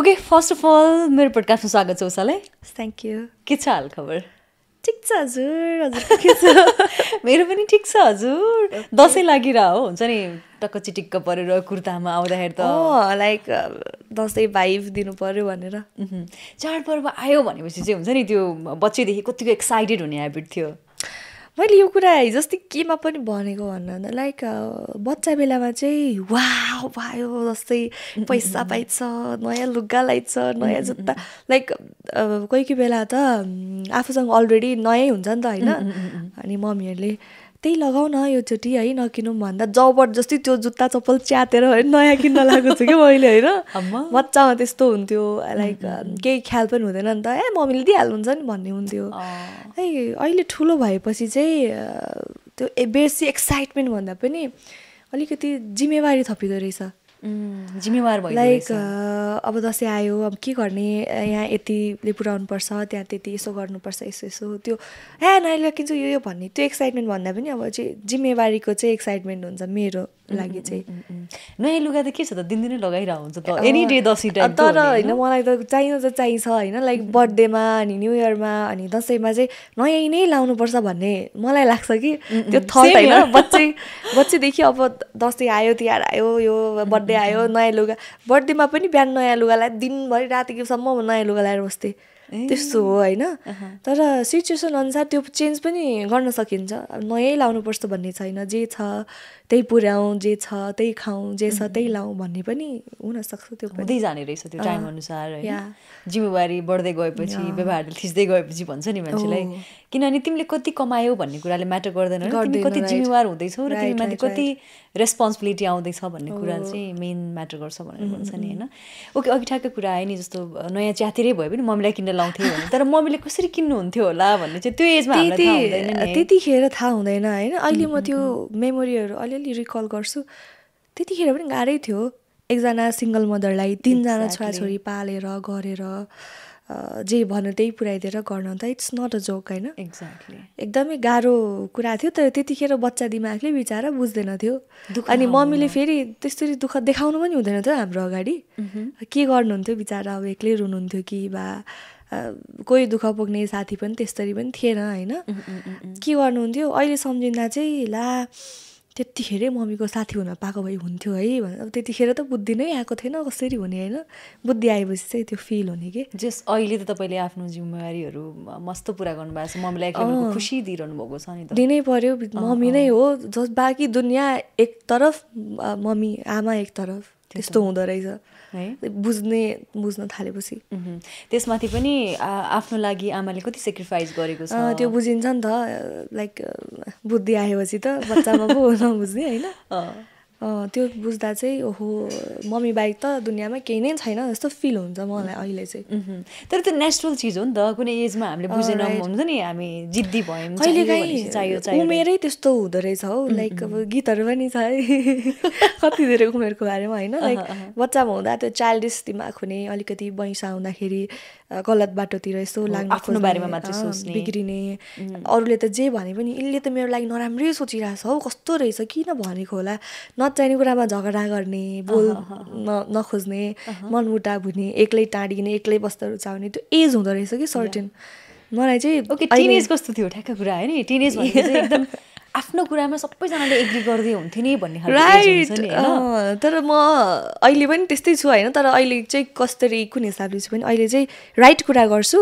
Okay, first of all, मेरो podcast में स्वागत छ उषालाई. Thank you. के छ हाल खबर? ठिक छ हजुर. हजुर के छ? मेरो पनि ठिक छ हजुर. दसैँ लागिरहा हो हुन्छ नि. टक्क चिटिक्क परेर कुर्तामा आउँदाखेरि त लाइक दसैँ भाइब दिनु पर्यो भनेर. चाडपर्व आयो भनेपछि चाहिँ हुन्छ नि त्यो बच्चैदेखि कतिको एक्साइटेड हुने ह्याबिट थियो. मैले यो कुरा हिजोअस्ति केमा पनि भनेको भन्दा लाइक बच्चा बेलामा चाहिँ वाह भयो जस्तै पैसा पाइन्छ, नयाँ लुगा लाइन्छ, नयाँ जुत्ता. लाइक कोही कोही बेला त आफूसँग अलरेडी नयाँ हुन्छ नि त होइन, अनि मम्मीहरूले त्यही लगाऊ न योचोटि है नकिनौँ भन्दा जबरजस्ती त्यो जुत्ता चप्पल च्यातेर होइन नयाँ किन्न लागेको छु कि मैले होइन. बच्चामा त्यस्तो हुन्थ्यो लाइक केही ख्याल पनि हुँदैन नि त, ए मम्मीले दिइहाल्नुहुन्छ नि भन्ने हुन्थ्यो. है अहिले ठुलो भएपछि चाहिँ त्यो बेसी एक्साइटमेन्ट भन्दा पनि अलिकति जिम्मेवारी थपिँदो रहेछ. जिम्मेवार भयो लाइक अब दसैँ आयो, अब के गर्ने, यहाँ यतिले पुऱ्याउनुपर्छ, त्यहाँ त्यति यसो गर्नुपर्छ, यसो यसो त्यो ए नयाँ किन्छु यो यो भन्ने त्यो एक्साइटमेन्ट भन्दा पनि अब चाहिँ जिम्मेवारीको चाहिँ एक्साइटमेन्ट हुन्छ मेरो लागि चाहिँ. नयाँ लुगा त के छ त दिनदिनै लगाइरहेको हुन्छ त एनी डे दसैँ टाइम, तर होइन मलाई त चाहिन्छ चाहिन्छ होइन. लाइक बर्थडेमा अनि न्यु इयरमा अनि दसैँमा चाहिँ नयाँ नै लाउनुपर्छ भन्ने मलाई लाग्छ कि त्यो थट होइन. बच्चैदेखि अब दसैँ आयो, तिहार आयो, यो बर्थडे आयो, नयाँ लुगा. बर्थडेमा पनि बिहान नयाँ लुगा लगाएर दिनभरि रातिसम्म नयाँ लुगा लगाएर बस्थेँ, त्यस्तो हो होइन. तर सिचुएसन अनुसार त्यो चेन्ज पनि गर्न सकिन्छ. अब नयाँ लाउनुपर्छ भन्ने छैन, जे छ त्यही पुर्याउँ, जे छ त्यही खाउँ, जे छ त्यही लाउँ भन्ने पनि हुनसक्छ. त्यो हुँदै जाने रहेछ त्यो टाइम अनुसार होइन. जिम्मेवारी बढ्दै गएपछि व्यवहारले थिच्दै गएपछि भन्छ नि मान्छेलाई, किनभने तिमीले कति कमायौ भन्ने कुराले म्याटर गर्दैन, कति जिम्मेवार हुँदैछौ र तिमीमाथि कति रेस्पोन्सिबिलिटी आउँदैछ भन्ने कुरा चाहिँ मेन म्याटर गर्छ भनेर भन्छ नि होइन. ओके, अघि ठ्याक्कै कुरा आयो नि जस्तो नयाँ च्यातिरै भए पनि मम्मीलाई किन्न लाउँथ्यो भने तर मम्मीले कसरी किन्नुहुन्थ्यो होला भन्ने चाहिँ त्यो एजमा त्यतिखेर थाहा हुँदैन होइन. अहिले म त्यो मेमोरीहरू अलिअलि रिकल गर्छु. त्यतिखेर पनि गाह्रै थियो एकजना सिङ्गल मदरलाई तिनजना छोराछोरी पालेर गरेर जे भन्यो त्यही पुऱ्याइदिएर गर्न त इट्स नट अ जोक होइन. एक्ज्याक्टली एकदमै गाह्रो कुरा थियो. तर त्यतिखेर बच्चा दिमागले बिचारा बुझ्दैन थियो, अनि मम्मीले फेरि त्यसरी दुःख देखाउनु पनि हुँदैन थियो हाम्रो अगाडि. के गर्नुहुन्थ्यो बिचरा, अब एक्लै रुनुहुन्थ्यो कि बा कोही दुःख पुग्ने साथी पनि त्यसरी पनि थिएन होइन. के गर्नुहुन्थ्यो अहिले सम्झिँदा चाहिँ ला त्यतिखेरै मम्मीको साथी हुन पाएको भए हुन्थ्यो है भनेर. अब त्यतिखेर त बुद्धि नै आएको थिएन कसरी हुने होइन. बुद्धि आएपछि चाहिँ त्यो फिल हुने कि जस अहिले त तपाईँले आफ्नो जिम्मेवारीहरू मस्त पुरा गर्नुभएको छ, मम्मीलाई खुसी दिइरहनु भएको छ नि, दिनै पर्यो. मम्मी नै हो जस, बाँकी दुनियाँ एकतर्फ, मम्मी आमा एकतर्फ, त्यस्तो हुँदो रहेछ है. बुझ्न थालेपछि त्यसमाथि पनि आफ्नो लागि आमाले कति सेक्रिफाइस गरेको छ त्यो बुझिन्छ नि त. लाइक बुद्धि आएपछि त बच्चामा पो नबुझ्ने होइन. त्यो बुझ्दा चाहिँ ओहो मम्मी बाहेक त दुनियाँमा केही नै छैन जस्तो फिल हुन्छ मलाई अहिले चाहिँ. तर त्यो नेचुरल चिज हो नि त, कुनै एजमा हामीले बुझेनौँ हुन्छ नि, हामी जिद्दी भयौँ कहिलेकाहीँ. उमेरै त्यस्तो हुँदो रहेछ हौ. लाइक अब गीतहरू पनि छ है कति धेरै उमेरको बारेमा होइन. लाइक बच्चामा हुँदा त्यो चाइल्डिस दिमाग हुने, अलिकति वयस्क आउँदाखेरि गलत बाटोतिर यस्तो लाग्ने, आफ्नो बारेमा मात्र सोच्ने, बिग्रिने, अरूले त जे भने पनि यसले त मेरो लागि नराम्रै सोचिरहेको छ हौ कस्तो रहेछ किन भनेको होला, नचाहिने कुरामा झगडा गर्ने, बोल नखोज्ने, मनमुटा हुने, एक्लै टाँडिने, एक्लै बस्दा रुचाउने, त्यो एज हुँदो रहेछ कि सर्टेन. मलाई चाहिँ ओके टिनेज कस्तो थियो ठ्याक्क कुरा है नि. टिनेज भनेको चाहिँ एकदम आफ्नो कुरामा सबैजनाले एग्री गर्दै हुन्थ्यो नि भन्ने राइट. तर म अहिले पनि त्यस्तै छु होइन. तर अहिले चाहिँ कसरी कुन हिसाबले छु भने अहिले चाहिँ राइट कुरा गर्छु,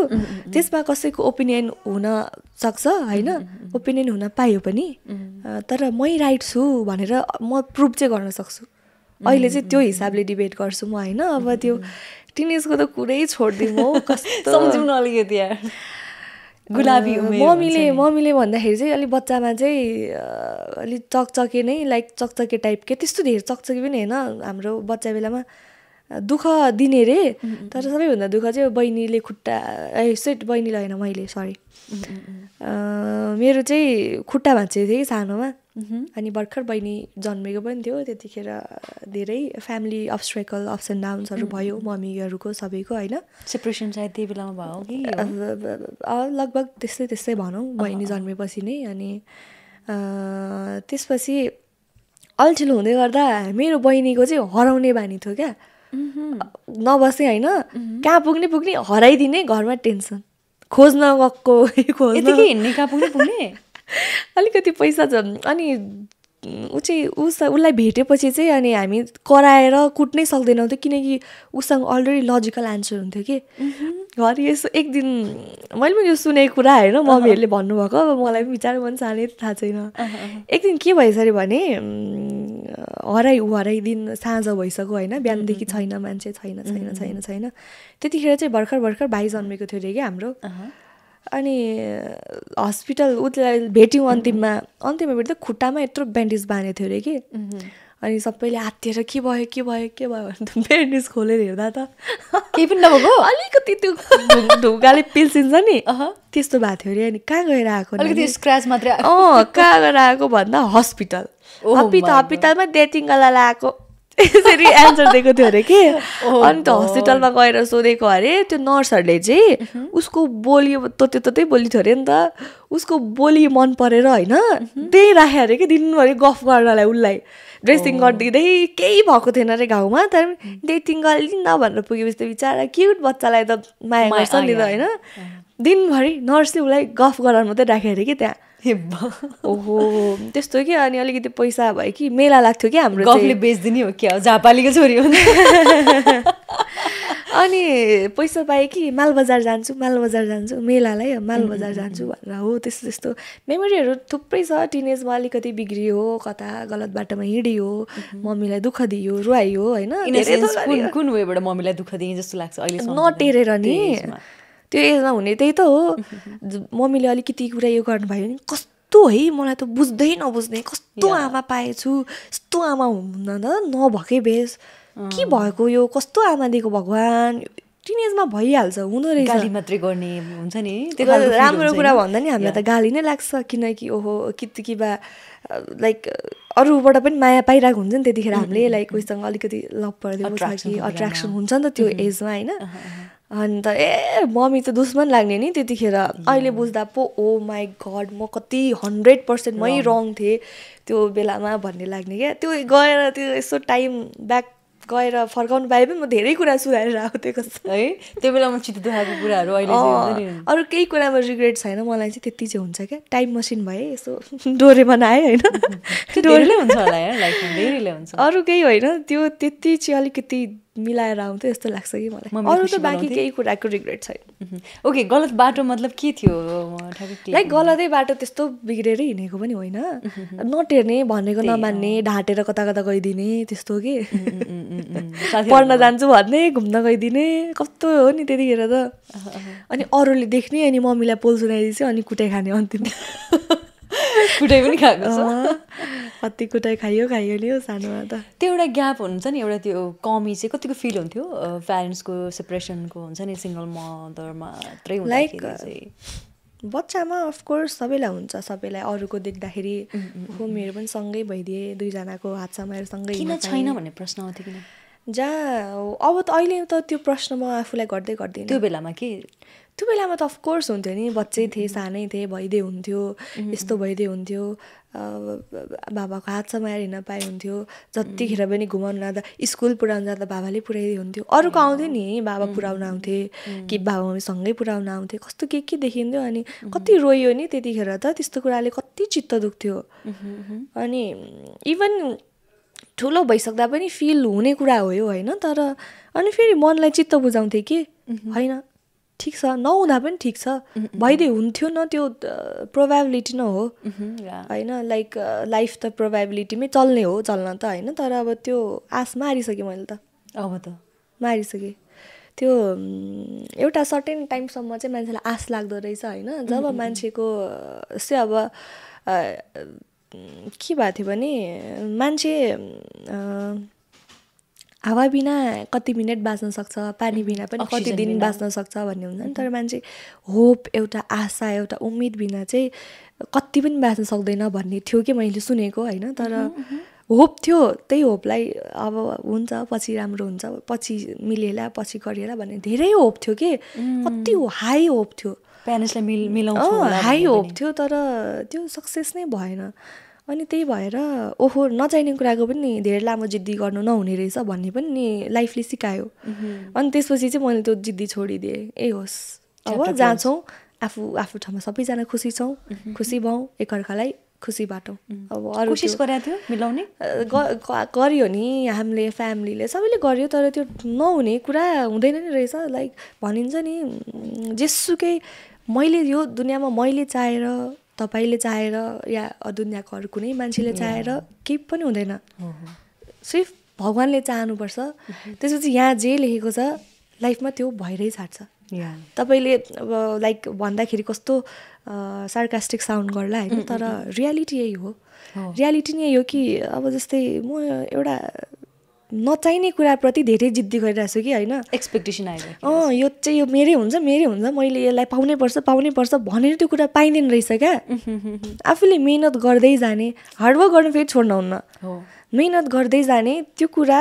त्यसमा कसैको ओपिनियन हुन सक्छ होइन, ओपिनियन हुन पायो पनि, तर मै राइट छु भनेर म प्रुभ चाहिँ गर्न सक्छु. अहिले चाहिँ त्यो हिसाबले डिबेट गर्छु म होइन. अब त्यो टिनेजको त कुरै छोडिदिउँ म कस्तो सम्झौँ अलिकति यार गुलाबी उमेर. मम्मीले भन्दाखेरि चाहिँ अलिक बच्चामा चाहिँ अलिक चकचके नै, लाइक चकचके टाइपके, त्यस्तो धेरै चकचके पनि होइन. हाम्रो बच्चा बेलामा दुःख दिने रे, तर सबैभन्दा दुःख चाहिँ बहिनीले खुट्टा ए सेट बहिनी लगेन मैले सरी, मेरो चाहिँ खुट्टा भाँचिएको थिएँ कि सानोमा, अनि भर्खर बहिनी जन्मेको पनि थियो. त्यतिखेर धेरै फ्यामिली अब्सट्रेकल अप्स एन्ड डाउन्सहरू भयो मम्मीहरूको सबैको होइन. सेपरेसन सायद त्यही बेलामा भयो कि लगभग त्यस्तै त्यस्तै भनौँ बहिनी जन्मेपछि नै. अनि त्यसपछि अल्छिलो हुँदै गर्दा मेरो बहिनीको चाहिँ हराउने बानी थियो क्या. नबसे हैन कहाँ पुग्ने पुग्ने हराइदिने घरमा टेन्सन खोज्न गक्को खोज्न यतिकै हिँड्ने कहाँ पुग्ने पुग्ने अलिकति पैसा अनि उ चाहिँ उसलाई भेटेपछि चाहिँ अनि हामी कराएर कुट्नै सक्दैनौ त किनकि उसँग अलरेडी लजिकल आन्सर हुन्थ्यो के घर यसो एक दिन मैले पनि यो सुनेको कुरा हैन मम्मीहरुले भन्नुभएको अब मलाई विचार मन सानै थाहा छैन एक दिन के भएछ रे भने हराइ दिन साँझ भइसक्यो हैन बिहानदेखि छैन मान्छे छैन छैन छैन छैन त्यतिखेर चाहिँ भर्खर भर्खर भाइ जन्मेको थियो रे के हाम्रो अनि हस्पिटल उतलाई भेट्यौं अन्तिममा भेट्दा खुट्टामा यत्रो ब्यान्डेज बाँधे थियो रे के अनि सबैले हातेर के भयो भन्दै ब्यान्डेज खोलेर हेर्दा त केही पनि नभको अलिकति त्यो ढुगाले पिल्सिन्छ नि त्यस्तो भएको थियो रे अनि कहाँ गएर आको अलिकति स्क्रैच मात्र कहाँ गएर आको भन्दा हस्पिटल हस्पिटलमा डेटिङला लाको यसरी एन्सर दिएको थियो अरे के अनि त हस्पिटलमा गएर सोधेको अरे त्यो नर्सहरूले चाहिँ उसको बोली ततै बोली थियो अरे नि त उसको बोली मन परेर हैन त्यही राखे अरे के दिनभरि गफ गर्नलाई उसलाई ड्रेसिङ गर्दिँदै केही भएको थिएन अरे गाउँमा तर डेटिङ गर्दिन भनेर पुगेपछि बिचारा क्युट बच्चालाई त माया गर्छ नि त हैन दिनभरि नर्सले उसलाई गफ गराउन मात्रै राखे अरे के त्यहाँ ओहो त्यस्तो के अनि अलिकति पैसा भयो कि मेला लाग्थ्यो कि हाम्रो गफले बेच्दिने हो क्या झापालीको छोरी हो अनि पैसा पाए कि मालबजार जान्छु मेलालाई मालबजार जान्छु भनेर हो त्यस्तो त्यस्तो मेमोरीहरु थुप्रै छ टिनेजमा अलिकति बिग्रियो कता गलत बाटोमा हिँडियो मम्मीलाई दुःख दियो रुवाइयो हैन कुन वेबाट मम्मीलाई दुःख दिए जस्तो लाग्छ अहिले नटेरेर नि त्यो एजमा हुने त्यही त हो मम्मीले अलिकति कुरा यो गर्नुभयो नि कस्तो है मलाई त बुझ्दै कस्तो आमा पाएछु यस्तो आमा हुन्न त नभकै बेस के भएको यो कस्तो आमा दिएको भगवान टिनेजमा भइहाल्छ हुँदो रहेछ गाली मात्रै गर्ने हुन्छ नि त्यो राम्रो कुरा भन्दा नि हामीलाई त गाली नै लाग्छ किनकि ओहो कित्तिकीबा लाइक अरूबाट पनि माया पाइरहेको हुन्छ नि त्यतिखेर हामीले लाइक उसँग अलिकति लभ पर्दै कि अट्र्याक्सन हुन्छ नि त त्यो एजमा हैन अनि त ए मम्मी त दुश्मन लाग्ने नि त्यतिखेर अहिले बुझ्दा पो ओ माई गड म कति 100% मै रङ थिएँ त्यो बेलामा भन्ने लाग्ने क्या त्यो गएर त्यो यसो टाइम ब्याक गएर फर्काउनु पाए पनि म धेरै कुरा सुधारेर आउँथेँ कस्तो है त्यो बेलामा चित्त दुखाएको कुराहरू अहिले चाहिँ अरू केही कुरामा रिग्रेट छैन मलाई चाहिँ त्यति चाहिँ हुन्छ क्या टाइम मसिन भए यसो डोरेमा आए होइन डोरेले हुन्छ होला यार लाइफमा धेरैले हुन्छ अरू केही होइन त्यो त्यति चाहिँ अलिकति मिलाएर आउँथ्यो यस्तो लाग्छ कि मलाई अरू त बाँकी केही कुराको रिग्रेट छैन ओके गलत बाटो मतलब के थियो लाइक गलतै बाटो त्यस्तो बिग्रेर हिँडेको पनि होइन नटेर्ने भनेको नमान्ने ढाँटेर कता कता गइदिने त्यस्तो के पढ्न जान्छु भन्ने घुम्न गइदिने कस्तो हो नि त्यतिखेर त अनि अरूले देख्ने अनि मम्मीलाई पोल सुनाइदिन्छ अनि कुटाइ खाने अन्तिम कुटाइ पनि खाएको छ कति कुटाइ खाइयो नि हो सानोमा त त्यो एउटा ग्याप हुन्छ नि एउटा त्यो कमी चाहिँ कतिको फिल हुन्थ्यो प्यारेन्ट्सको सेपरेसनको हुन्छ नि सिङ्गल मदरमा त्रै लाइक बच्चामा अफकोर्स सबैलाई हुन्छ सबैलाई अरूको देख्दाखेरि हो मेरो पनि सँगै भइदिए दुईजनाको हात समाएर सँगै किन छैन भन्ने प्रश्न आउँथ्यो किन जहाँ अब त अहिले त त्यो प्रश्न म आफूलाई गर्दै गर्दिनँ त्यो बेलामा त अफकोर्स हुन्थ्यो नि बच्चै थिएँ सानै थिएँ भइदिए हुन्थ्यो यस्तो भइदिए हुन्थ्यो बाबाको हात समाएर हिँड्न पाए हुन्थ्यो जतिखेर पनि घुमाउनु लाँदा स्कुल पुऱ्याउनु जाँदा बाबाले पुऱ्याइदिए हुन्थ्यो अरूको आउँथ्यो नि बाबा पुऱ्याउन आउँथे कि बाबा मम्मीसँगै पुऱ्याउन आउँथे कस्तो के देखिन्थ्यो अनि कति रोयो नि त्यतिखेर त त्यस्तो कुराले कति चित्त दुख्थ्यो अनि इभन ठुलो भइसक्दा पनि फिल हुने कुरा हो होइन तर अनि फेरि मनलाई चित्त बुझाउँथे कि होइन ठिक छ नहुँदा पनि ठिक छ भइदिए हुन्थ्यो न त्यो प्रोबेबिलिटी न हो होइन लाइक लाइफ त प्रोबेबिलिटीमै चल्ने हो चल्न त होइन तर अब त्यो आस मारिसकेँ मैले त अब त मारिसकेँ त्यो एउटा सर्टेन टाइमसम्म चाहिँ मान्छेलाई आस लाग्दो रहेछ होइन जब मान्छेको जस्तै अब के भएको थियो भने मान्छे हावा बिना कति मिनट बाँच्न सक्छ पानी बिना पनि कति दिन बाँच्न सक्छ भन्ने हुन्छ नि तर मान्छे होप एउटा आशा एउटा उम्मीद बिना चाहिँ कति पनि बाँच्न सक्दैन भन्ने थियो कि मैले सुनेको हैन तर होप थियो त्यही होपलाई अब हुन्छ पछि राम्रो हुन्छ पछि मिलेला पछि गरिएला भन्ने धेरै होप थियो कि कति हाई होप थियो प्यारेन्ट्सलाई मिलाउँछ हाई होप थियो तर त्यो सक्सेस नै भएन अनि त्यही भएर ओहो नचाहिने कुराको पनि धेरै लामो जिद्दी गर्नु नहुने रहेछ भन्ने पनि लाइफले सिकायो अनि त्यसपछि चाहिँ मैले त्यो जिद्दी छोडिदिए ए होस् अब जान्छौ आफू आफू ठाउँमा सबैजना खुसी छौ खुसी भौ एकअर्कालाई खुसी बाटो अब अरु कोशिश गरे थियो मिलाउने गरियो नि हामीले फ्यामिलीले सबैले गरियो तर त्यो नहुने कुरा हुँदैन नि रहेछ लाइक भनिन्छ नि जेसुकै मैले यो दुनियामा मैले चाहेर तपाईले चाहेर या दुनियाको अरु कुनै मान्छेले चाहेर केही पनि हुँदैन सिर्फ भगवानले चाहनु पर्छ त्यसपछि यहाँ जे लेखेको छ लाइफमा त्यो भइरै छाड्छ या तपाईले अब लाइक भन्दाखेरि कस्तो सार्कास्टिक साउन्ड गर्ला हैन तर रियालिटी यही हो रियालिटी नै यो कि अब जस्तै म एउटा नचाहिने कुरा प्रति धेरै जिद्दी गरिरहेछु कि हैन एक्सपेक्टेसन आइरहेको अ यो चाहिँ यो मेरै हुन्छ मैले यसलाई पाउनै पर्छ भनेर त्यो कुरा पाइदैन रहेछ क्या आफूले मेहनत गर्दै जाने हार्डवर्क गर्न फेरि छोड्नु हुन्न हो मेहनत गर्दै जाने त्यो कुरा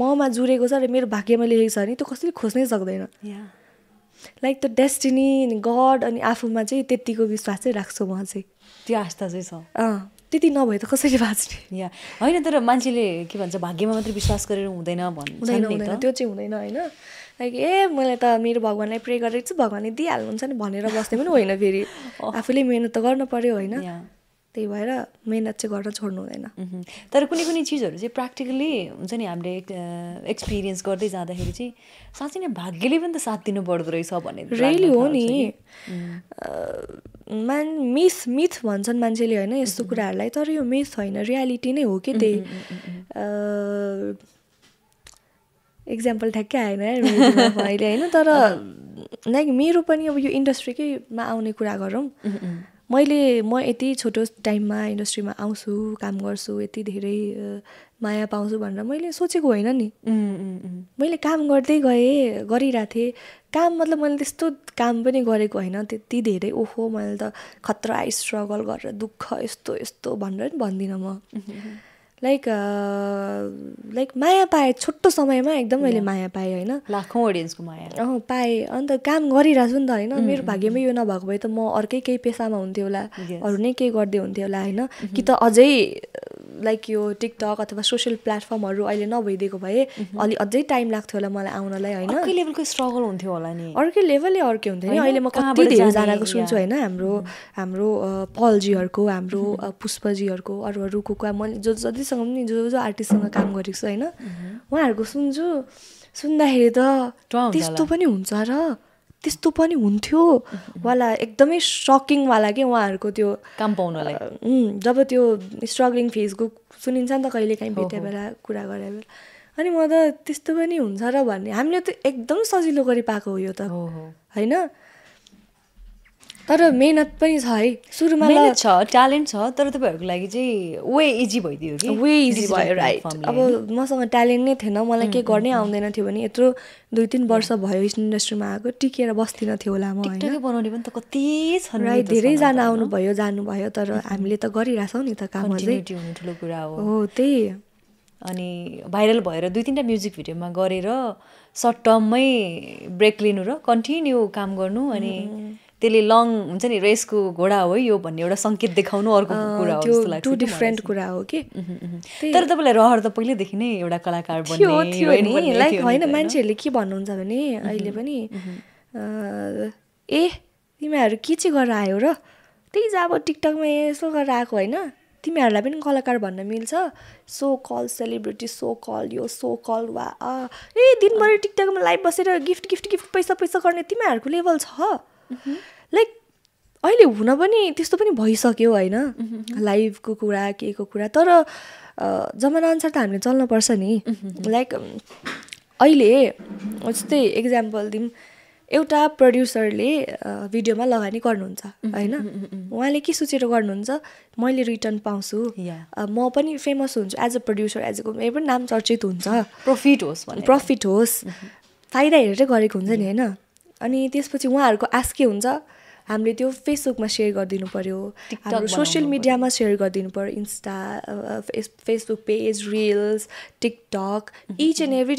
ममा जुरेको छ र मेरो भाग्यमा लेखेको छ नि त्यो कसैले खोज्नै सक्दैन या लाइक द डेस्टिनी गॉड अनि आफूमा चाहिँ त्यतिको विश्वास चाहिँ राख्छु म चाहिँ त्यो आस्था चाहिँ छ अ त्यति नभए त कसरी बाँच्ने या हैन तर मान्छेले के भन्छ भाग्यमा मात्र विश्वास गरेर हुँदैन भन्छ नि त त्यो चाहिँ हुँदैन हैन लाइक ए मैले त मेरो भगवानलाई प्रे गरेको छु भगवानले दिइहाल्नु हुन्छ नि भनेर बस्ने पनि होइन फेरि आफूले मेहनत त गर्न पर्यो हैन त्यही भएर मेहनत चाहिँ गर्न छोड्नु हुँदैन तर कुनै कुनै चीजहरु चाहिँ प्र्याक्टिकली हुन्छ नि हामीले एक्सपीरियन्स गर्दै जाँदाखेरि चाहिँ साच्चै नै भाग्यले पनि त साथ दिनु पर्दो रहेछ भन्ने रियली हो नि मिथ भन्छन् मान्छेले हैन यस्तो कुराहरुलाई तर यो मिथ हैन रियालिटी नै हो के त्यही एक्जाम्पल ठ्याक्कै आएन अहिले हैन तर लाइक मेरो पनि अब यो इन्डस्ट्रीकैमा आउने कुरा गरौँ मैले यति छोटो टाइममा इन्डस्ट्रीमा आउँछु काम गर्छु यति धेरै माया पाउँछु भनेर मैले सोचेको होइन नि मैले काम गर्दै गए गरिराथे काम मतलब मैले त्यस्तो काम पनि गरेको होइन त्यति धेरै ओहो मैले त खतरा स्ट्रगल गरेर दुःख यस्तो यस्तो भनेर नि भन्दिनँ म लाइक माया पाए छोटो समयमा एकदम मैले माया पाएँ हैन लाखौं ऑडियन्सको माया पाएँ अनि त काम गरिराछु नि त हैन मेरो भाग्यमै यो नभएको भए त म अर्कै केही पेशामा हुन्थ्यो होला अरु नै केही गर्दै हुन्थ्यो होला हैन कि त अझै लाइक यो टिकटक अथवा सोशल प्लेटफर्महरु अहिले नभइदिएको भए अलि अझै टाइम लाग्थ्यो होला मलाई आउनलाई हैन अर्कै लेभलको स्ट्रगल हुन्थ्यो होला नि अर्कै लेभलले अर्कै हुन्थ्यो नि अहिले म कति धेरै जनाको सुन्छु हैन हाम्रो हाम्रो पलजीहरुको हाम्रो पुष्पजीहरुको अरूको कुरा मैले जो जति जो आर्टिस्टसँग काम गरेको छु हैन उहाँहरुको सुन्दाखेरि त त्यस्तो पनि हुन्छ र त्यस्तो पनि हुन्थ्यो वाला एकदमै शकिङ वाला के उहाँहरुको त्यो काम पाउनलाई जब त्यो स्ट्रगलिङ फेजको सुनिन्छ नि त कहिले काहीँ भेटे बेला कुरा गरे बेला अनि म त त्यस्तो पनि हुन्छ र भन्ने हामीले त एकदम सजिलो गरी पाएको हो यो त हैन तर मेहनत पनि छ है सुरुमा मेहनत छ ट्यालेन्ट छ तर तपाईहरुको लागि चाहिँ वे इजी भइदियो कि वे इजी भयो राइट अब मसँग ट्यालेन्ट नै थिएन मलाई के गर्ने आउँदैन थियो भने यत्रो 2-3 वर्ष भयो यस इन्डस्ट्रीमा आएको टिकेर बस्दिन थियो होला म हैन टिकटकै बनाउने पनि त कति छन् राइट धेरै जना आउनु भयो जानु भयो तर हामीले त गरिराछौ नि त काम अझै कन्टिन्युटी हुनु ठुलो कुरा हो हो त्यही अनि भाइरल भएर 2-3 टा म्युजिक भिडियोमा गरेर सर्ट टर्ममै ब्रेक लिनु र कन्टिन्यु काम गर्नु अनि त्यसले लङ हुन्छ नि रेसको घोडा हो यो भन्ने एउटा संकेत देखाउनु अर्को कुरा हो जस्तो लाग्छ त्यो डिफरेंट कुरा हो के तर तपाईलाई रहर त पहिले देखि नै एउटा कलाकार बन्ने थियो नि लाइक हैन मान्छेहरुले के भन्नुहुन्छ भने अहिले पनि ए तिमीहरु के चाहिँ गरेर आयो र त्यही जब टिकटकमा यसो गरेर आएको हैन तिमीहरुलाई पनि कलाकार भन्न मिल्छ so call celebrity so call यो सो कल वा ए दिनभरि टिकटकमा लाइभ बसेर गिफ्ट गिफ्ट गिफ्ट पैसा पैसा गर्ने तिमीहरुको लेभल छ लाइक अहिले हुन पनि त्यस्तो पनि भइसक्यो हैन लाइभको कुरा केको कुरा तर जमाना अनुसार त हामीले चल्न पर्छ नि लाइक अहिले जस्तै एक्जाम्पल दिम एउटा प्रोड्युसरले भिडियोमा लगानी गर्नुहुन्छ हैन उहाँले के सोचेर गर्नुहुन्छ मैले रिटर्न पाउँछु म पनि फेमस हुन्छु as a producer as a मेरो पनि नाम चर्चित हुन्छ प्रफिट होस् फाइदा हेरेर गरेको हुन्छ नि हैन अनि त्यसपछि उहाँहरुको आस्के हुन्छ हामीले त्यो फेसबुकमा शेयर गरिदिनु पर्यो हाम्रो सोशल मिडियामा शेयर गरिदिनु पर्यो Insta Facebook page reels TikTok each and every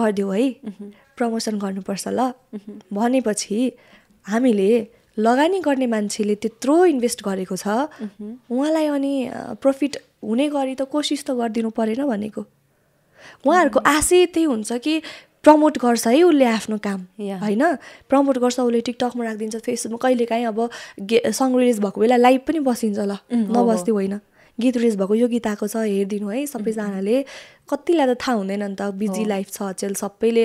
गरिदियो है प्रमोसन गर्नुपर्छ ल भनेपछि हामीले लगानी गर्ने मान्छेले त्यत्रो इन्भेस्ट गरेको छ उहाँलाई अनि प्रफिट हुने गरी त कोशिश त गर्दिनु परेन भनेको उहाँहरुको आशै त्यही हुन्छ कि प्रमोट गर्छ है उले आफ्नो काम हैन प्रमोट गर्छ उले टिकटकमा राखदिन्छ फेसबुकमा कहिले काहीँ अब सङ रिलिज भएको बेला लाइभ पनि बसिन्छ ल नबस्ती होइन गीत रिलिज भएको यो गीत आको छ हेर्दिनु है सबैजनाले कतिलाई त थाहा हुँदैन नि त बिजी लाइफ छ अचेल सबैले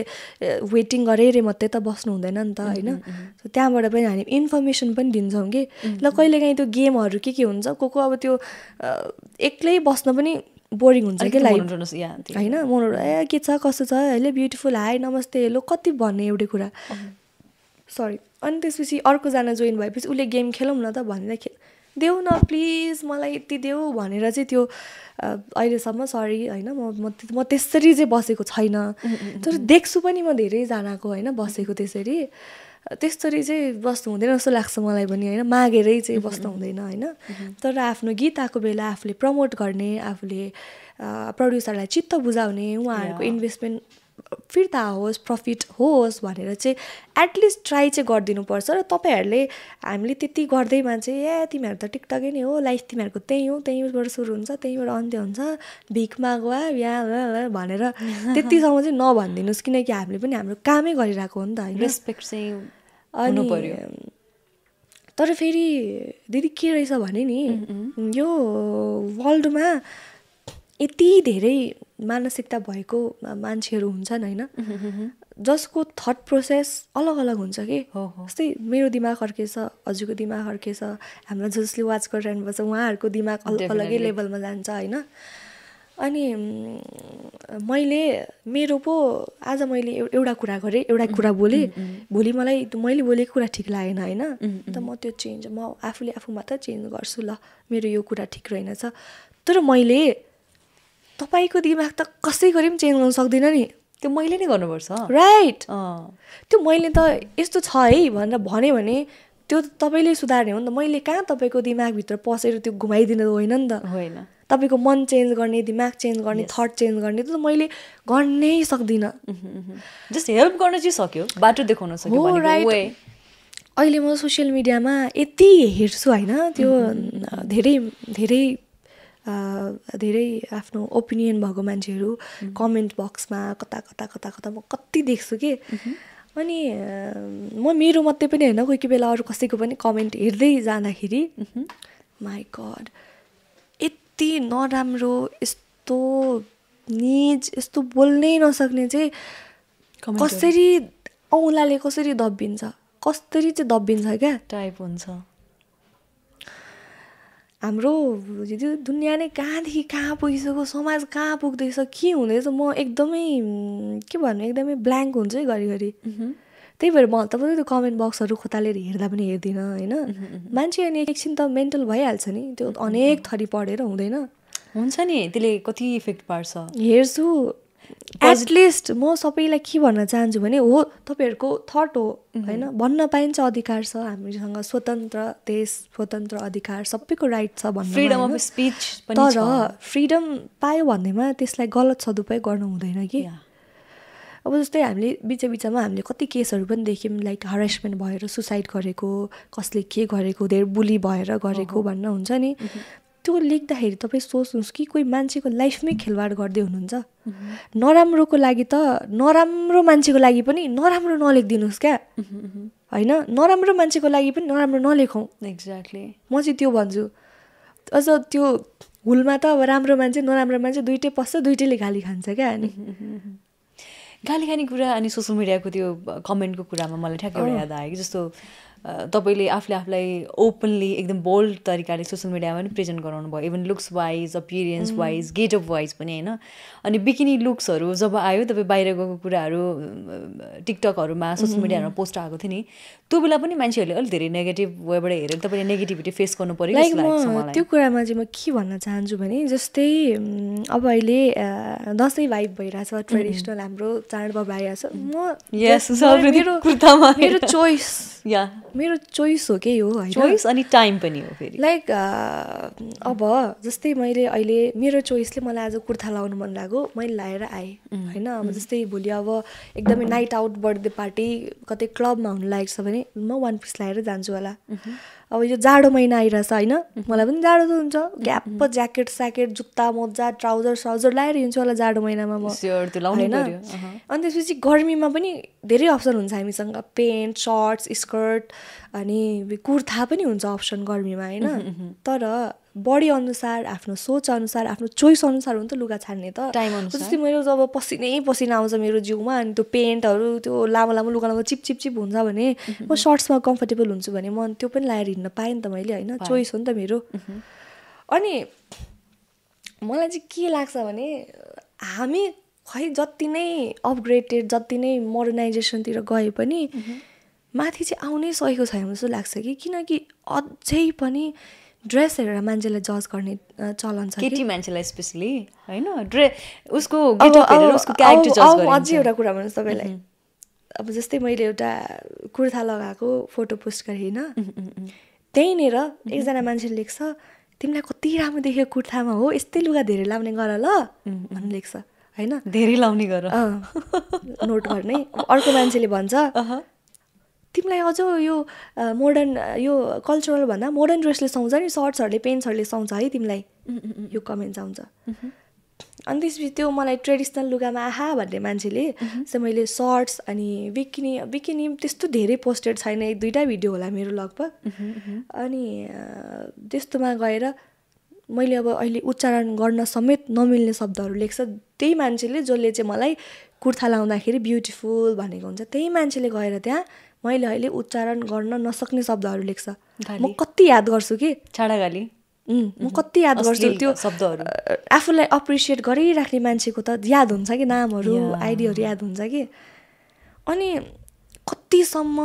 वेटिङ गरेर मात्रै त बस्नु हुँदैन नि त हैन सो त्यहाँबाट पनि हामी इन्फर्मेसन पनि दिन्छौँ के ल कहिलेकाहीँ त्यो गेमहरु के हुन्छ कोको अब त्यो एक्लै बस्न पनि बोरिङ हुन्छ के लाइफ हैन मोनो के छ कस्तो छ हैले ब्युटीफुल हाय नमस्ते हेलो कति भन्ने एउटा कुरा सरी अनि त्यसपछि अर्को जना जोइन भएपछि उले गेम खेलौं न त भन्दै देऊ न प्लिज मलाई यति देऊ भनेर चाहिँ त्यो अहिले सम्म सरी हैन म त्यसरी चाहिँ बसेको छैन तर देख्छु पनि म धेरै जनाको हैन बसेको त्यसरी त्यसरी चाहिँ बस्नु हुँदैन जस्तो लाग्छ मलाई पनि हैन मागेरै चाहिँ बस्नु हुँदैन हैन तर आफ्नो गीत आको बेला आफूले प्रमोट गर्ने आफूले प्रोड्युसरलाई चित्त बुझाउने उहाँहरुको इन्भेस्टमेन्ट फिर्ता होस् प्रफिट होस् भनेर चाहिँ एटलिस्ट ट्राई चाहिँ गर्दिनु पर्छ र तपाईहरुले हामीले त्यति गर्दैमा चाहिँ ए तिमीहरु त टिकटकै नै हो लाइफ तिमीहरुको त्यहीबाट सुरु हुन्छ त्यहीबाट अन्त्य हुन्छ भिख मागवा या भनेर त्यतिसम्म चाहिँ नभन्दिनुस् किनकि हामीले पनि हाम्रो कामै गरिरहेको हो नि त हैन रेस्पेक्ट चाहिँ हुनु पर्यो तर फेरि दिदी के रहेछ भने नि यो वर्ल्डमा यति धेरै मानसिकता भएको मान्छेहरु हुन्छन् हैन जसको थट प्रोसेस अलग अलग हुन्छ के जस्तै मेरो दिमाग हरकेछ हजुरको दिमाग हरकेछ हाम्रो जसले वाच गरिरहनु पर्छ उहाँहरुको दिमाग अलगै लेभलमा जान्छ हैन अनि मैले मेरो पो आज मैले एउटा कुरा गरे एउटा कुरा बोले भोलि मलाई मैले बोलेको कुरा ठीक लागेन हैन त म त्यो चेन्ज म आफूले आफू मात्र चेन्ज गर्छु ल मेरो यो कुरा ठीक रहेनछ तर मैले तपाईको दिमाग त कसै गरी पनि चेन्ज गर्न सक्दिन नि त्यो मैले नै गर्नुपर्छ राइट त्यो मैले त यस्तो छ है भनेर भन्यो भने त्यो तपाईले सुधार्ने हो नि त मैले कहाँ तपाईको दिमाग भित्र पसेर त्यो घुमाइदिनु होइन नि त होइन तपाईको मन चेन्ज गर्ने दिमाग चेन्ज गर्ने थट चेन्ज गर्ने त मैले गर्नै सक्दिन जस्ट हेल्प गर्न चाहिँ सक्यो बाटो देखाउन सक्यो भने अहिले म सोशल मिडियामा यति हेर्छु हैन त्यो धेरै धेरै धेरै आफ्नो ओपिनियन भएको मान्छेहरु कमेन्ट बक्समा कता कता कता कता म कति देख्छु के अनि म मेरो मात्रै पनि हैन कोही बेला अरु कसैको पनि कमेन्ट हेर्दै जाँदाखेरि माय गॉड यति नराम्रो यस्तो नीच यस्तो बोल्नै नसक्ने चाहिँ कसरी औलाले कसरी दब्बिन्छ कसरी चाहिँ दब्बिन्छ के टाइप हुन्छ हाम्रो दुनिया नै कहाँदेखि कहाँ पुगिसक्यो समाज कहाँ पुग्दैछ के हुँदैछ म एकदमै के भन्नु एकदमै ब्ल्याङ्क हुन्छ है घरिघरि त्यही भएर म तपाईको त्यो कमेन्ट बक्सहरु खोतालेर हेर्दा पनि हेर्दिन हैन मान्छे अनि एकछिन त मेन्टल भइहाल्छ नि त्यो अनेक थरी पढेर हुँदैन हुन्छ नि त्यसले कति इफेक्ट पार्छ हेर्छु एटलिस्ट म सबैलाई के भन्न चाहन्छु भने हो तपाईहरुको थट हो हैन भन्न पाइन्छ अधिकार छ हामीसँग स्वतन्त्र देश स्वतन्त्र अधिकार सबैको राइट छ भन्नु फ्रीडम अफ स्पीच पनि छ तर फ्रीडम पायो भन्नेमा त्यसलाई गलत सदुपयोग गर्नु हुँदैन कि अब जस्तै हामीले बिचबिचमा हामीले कति केसहरु पनि देख्यौं लाइक हरासमेन्ट भएर सुसाइड गरेको कसले के गरेको धेर बुली भएर गरेको भन्न हुन्छ नि त्यो लेख्दाखेरि तपाई सोच्नुस् कि कोही मान्छेको लाइफमै खेलवाड गर्दै हुनुहुन्छ नराम्रोको लागि त नराम्रो मान्छेको लागि पनि नराम्रो नलेख्दिनुस् क्या हैन नराम्रो मान्छेको लागि पनि नराम्रो नलेखौं एक्ज्याक्टली म चाहिँ त्यो भन्छु अझ त्यो हुलमा त अब राम्रो मान्छे दुईटै पस्छ दुईटैले गाली खान्छ क्या अनि गाली खाने कुरा अनि सोशल मिडियाको त्यो कमेन्टको कुरामा मलाई ठ्याक्कै एउटा याद आयो कि जस्तो तपाईले आफूले आफूलाई ओपनली एकदम बोल्ड तरिकाले सोशल मिडियामा पनि प्रेजेन्ट गराउनु भयो even looks wise appearance wise getup wise पनि हैन अनि बिकिनी लुक्सहरु जब आयो तपाई बाहिर गएको कुराहरु टिकटकहरुमा सोशल मिडियामा पोस्ट आएको थियो नि त्यो बेला पनि मान्छेहरुले अलि धेरै नेगेटिभ वेबाट हेरेर तपाईले नेगेटिभिटी फेस गर्नु पर्यो जस्तो लाग्छ मलाई त्यो कुरामा चाहिँ म के भन्न चाहन्छु भने जस्तै अब अहिले दसैँ वाइब भइराछ ट्रेडिसनल हाम्रो चाडपर्व आइराछ म यस मेरो कुर्तामा मेरो चोइस choice. Yeah. मेरो choice हो के यो. Choice अनि time पनि हो फेरि. Like अब जस्तै मैले अहिले मेरो choice ले मलाई आज कुर्ता लाउनु मन लाग्यो मैले लाएर आए हैन अब जस्तै भोलि अब एकदमै night out birthday party कतै club मा हुन लाग्छ भने म one piece लाएर जान्छु होला. अब यो जाडो महिना आइराछ हैन मलाई पनि जाडो त हुन्छ ग्याप प ज्याकेट स्याकेट जुत्ता मोजा ट्राउजर सजर लाएर हिँड्छु होला जाडो महिनामा म. स्योर त्यो लाउनु पर्यो. अनि त्यसपछि गर्मीमा पनि धेरै अप्सन हुन्छ हामीसँग पेन्ट शर्ट्स स्कर्ट अनि कुर्ता पनि हुन्छ अप्सन गर्मीमा हैन तर बडी अनुसार आफ्नो सोच अनुसार आफ्नो चोइस अनुसार हुन्छ लुगा छाड्ने त टाइम अनुसार. जस्तै मेरो जब पसिनै पसिना आउँछ मेरो जिउमा अनि त्यो पेन्टहरु त्यो लामो लामो लुगा लगाउँदा चिप चिप चिप हुन्छ भने म शर्ट्समा कम्फर्टेबल हुन्छु भने म त्यो पनि लाएर हिँड्न पाएँ नि त मैले हैन चोइस हो नि त मेरो. अनि मलाई चाहिँ के लाग्छ भने हामी खै जति नै अपग्रेडेड जति नै मोडर्नाइजेसन तिर गए पनि माथि चाहिँ आउनै सकेको छैन जस्तो लाग्छ कि किनकि अझै पनि ड्रेस हेरेर मान्छेले जज गर्ने चलन छ केटी मान्छेलाई स्पेशली हैन ड्रेस उसको गेटअप हेरेर उसको क्यारेक्टर जज गर्ने. अझै एउटा कुरा भन्नु सबैलाई अब जस्तै मैले एउटा कुर्ता लगाएको फोटो पोस्ट गरे हैन त्यहीनेर एकजना मान्छेले लेख्छ तिमीलाई कति राम्रो देखेको कुर्तामा हो यस्तै लुगा धेरै लाउने गर ल भन्ने लेख्छ हैन धेरै लाउने गर नोट गर्ने. अर्को मान्छेले भन्छ तिमीलाई अझ यो मोडर्न यो कल्चरल भन्दा मोडर्न ड्रेसले सुहाउँछ नि शर्ट्सहरुले पेन्ट्सहरुले सुहाउँछ है तिमीलाई यो कमेन्ट आउँछ. अनि त्यसपछि त्यो मलाई ट्रेडिसनल लुगामा आहा भन्ने मान्छेले मैले शर्ट्स अनि बिकिनी बिकिनी त्यस्तो धेरै पोस्टेड छैन एक दुईटा भिडियो होला मेरो लगभग. अनि त्यस्तोमा गएर मैले अब अहिले उच्चारण गर्न समेत नमिल्ने शब्दहरु लेख्छ त्यही मान्छेले जसले चाहिँ मलाई कुर्ता लाउँदाखेरि ब्युटीफुल भनेको हुन्छ त्यही मान्छेले गएर त्यहाँ मैले अहिले उच्चारण गर्न नसक्ने शब्दहरु लेख्छ. म कति याद गर्छु कि छाडागाली म कति याद गर्छु त्यो शब्दहरु आफुलाई अप्रिशिएट गरिराख्ने मान्छेको त याद हुन्छ कि नामहरु आइडीहरु याद हुन्छ कि. अनि कतिसम्म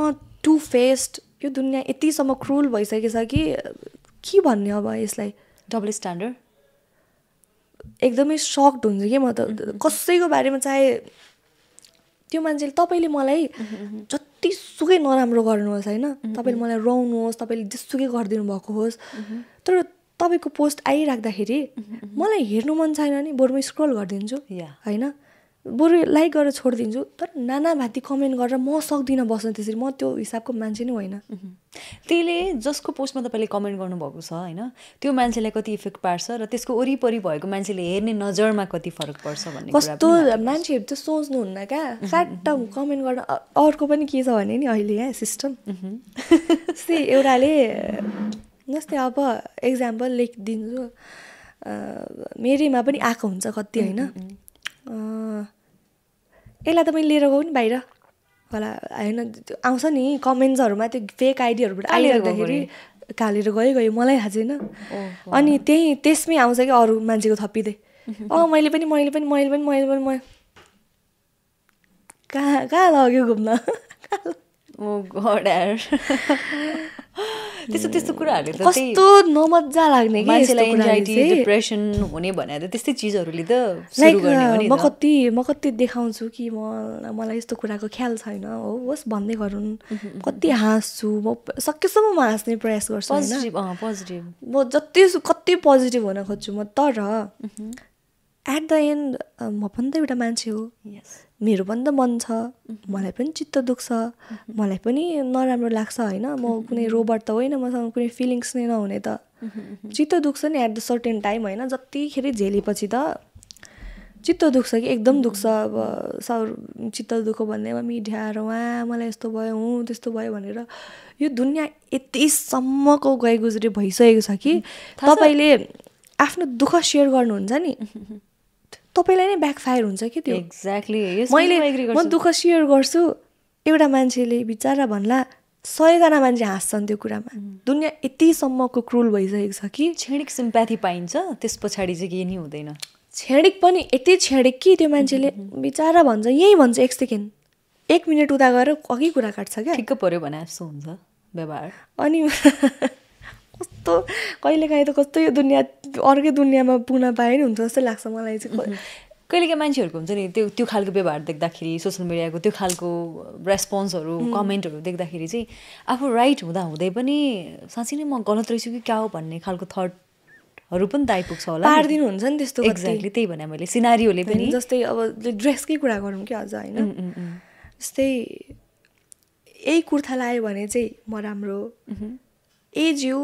टु फेस्ड यो दुनिया यतिसम्म क्रूल भइसकेछ कि के भन्ने अब यसलाई डबल स्ट्यान्डर्ड एकदमै शक्ड हुन्छ के म त कसैको बारेमा चाहे त्यो मान्छेले तपाईले मलाई जति सुकै नराम्रो गर्नुहोस् हैन तपाईले मलाई रोउनुहोस् तपाईले जसुकै गर्दिनु भएको होस् तर तपाईको पोस्ट आइराख्दाखेरि मलाई हेर्नु मन छैन नि बरुमै स्क्रल गर्दिन्छु हैन बरु लाइक गरेर छोड्दिन्छु तर नानाभाती कमेन्ट गरेर म सक्दिन बस्न त्यसरी म त्यो हिसाबको मान्छे नै होइन. त्यसले जसको पोस्टमा तपाईले कमेन्ट गर्नु भएको छ हैन त्यो मान्छेलाई कति इफेक्ट पार्छ र त्यसको वरिपरि भएको मान्छेले हेर्ने नजरमा कति फरक पर्छ भन्ने कुरा कस्तो मान्छेहरु त्यो सोच्नु हुन्न का फ्याक्ट कमेन्ट गर्न. अर्को पनि के छ भने नि अहिले यहाँ सिस्टम जस्तै एउटाले जस्तै अब एक्जाम्पल लेखिदिन्छु मेरीमा पनि आएको हुन्छ कति हैन यसलाई त मैले लिएर गयो नि बाहिर होला हैन आउँछ नि कमेन्ट्सहरुमा त्यो फेक आइडीहरुबाट आइराख्दाखेरि कालेर गयो मलाई थाहा छैन. अनि त्यसमै आउँछ कि अरु मान्छेको थपिदे मैले पनि कहाँ लग्यो घुम्न ओ गॉड यार त्यस्तो त्यस्तो कुराहरुले त कस्तो नमज्जा लाग्ने के मान्छेलाई एन्जाइटी डिप्रेसन हुने भने त त्यस्तै चीजहरुले त सुरु गर्ने हो नि. म कति देखाउँछु कि मलाई यस्तो कुराको ख्याल छैन हो होस् भन्दै गरुन कति हाँस्छु म सकेसम्म म हाँस्ने प्रयास गर्छु हैन पोजिटिभ म जति कति पोजिटिभ हुन खोज्छु म तर एट द एन्ड म पनि त एउटा मान्छे हो मेरो पनि त मन छ मलाई पनि चित्त दुख्छ मलाई पनि नराम्रो लाग्छ हैन म कुनै रोबोट त होइन मसँग कुनै फिलिङ्स नै नहुने त चित्त दुख्छ नि एट द सर्टेन टाइम हैन जतिखेर झेलेपछि त चित्त दुख्छ कि एकदम दुख्छ. अब चित्त दुखो भन्नेमा मिठ्याएर उहाँ मलाई यस्तो भयो त्यस्तो भयो भनेर यो दुनिया यतिसम्मको गएगुज्रे भइसकेको छ कि तपाईले आफ्नो दुख शेयर गर्नुहुन्छ नि तपाईलाई नै ब्याकफायर हुन्छ के त्यो. एक्ज्याक्टली म दुःख शेयर गर्छु एउटा मान्छेले बिचारा भन्ला 100 जना मान्छे हाँस्छन् त्यो कुरामा. दुनिया यतिसम्मको क्रूल भइसकेको छ कि छेडिक सिम्प्याथी पाइन्छ त्यस पछाडी चाहिँ केही हुँदैन. छेडिक पनि यति छेडिक कि त्यो मान्छेले बिचारा भन्छ यही भन्छ एक सेकेन्ड 1 मिनेट उता गएर अघि कुरा काट्छ क्या ठिक्क पर्यो भने जस्तो हुन्छ व्यवहार. अनि कस्तो कहिलेकाहीँ त कस्तो यो दुनिया अर्कै दुनियामा पुग्न पाए नि हुन्छ जस्तो लाग्छ मलाई चाहिँ. कहिलेकाहीँ मान्छेहरुको हुन्छ नि त्यो त्यो खालको व्यवहार देख्दाखेरि सोशल मिडियाको त्यो खालको रेस्पोन्सहरु कमेन्टहरु देख्दाखेरि चाहिँ आफू राइट हुँदा हुँदै पनि साँच्चै नै म गलत रहेछु कि क्या हो भन्ने खालको थटहरु पनि आइपुग्छ होला पार दिन हुन्छ नि त्यस्तो एक्ज्याक्टली त्यही भने मैले सिनारियोले पनि जस्तै अब ड्रेसकै कुरा गरौँ कि आज हैन जस्तै यही कुर्ता लाए भने चाहिँ म राम्रो एज यु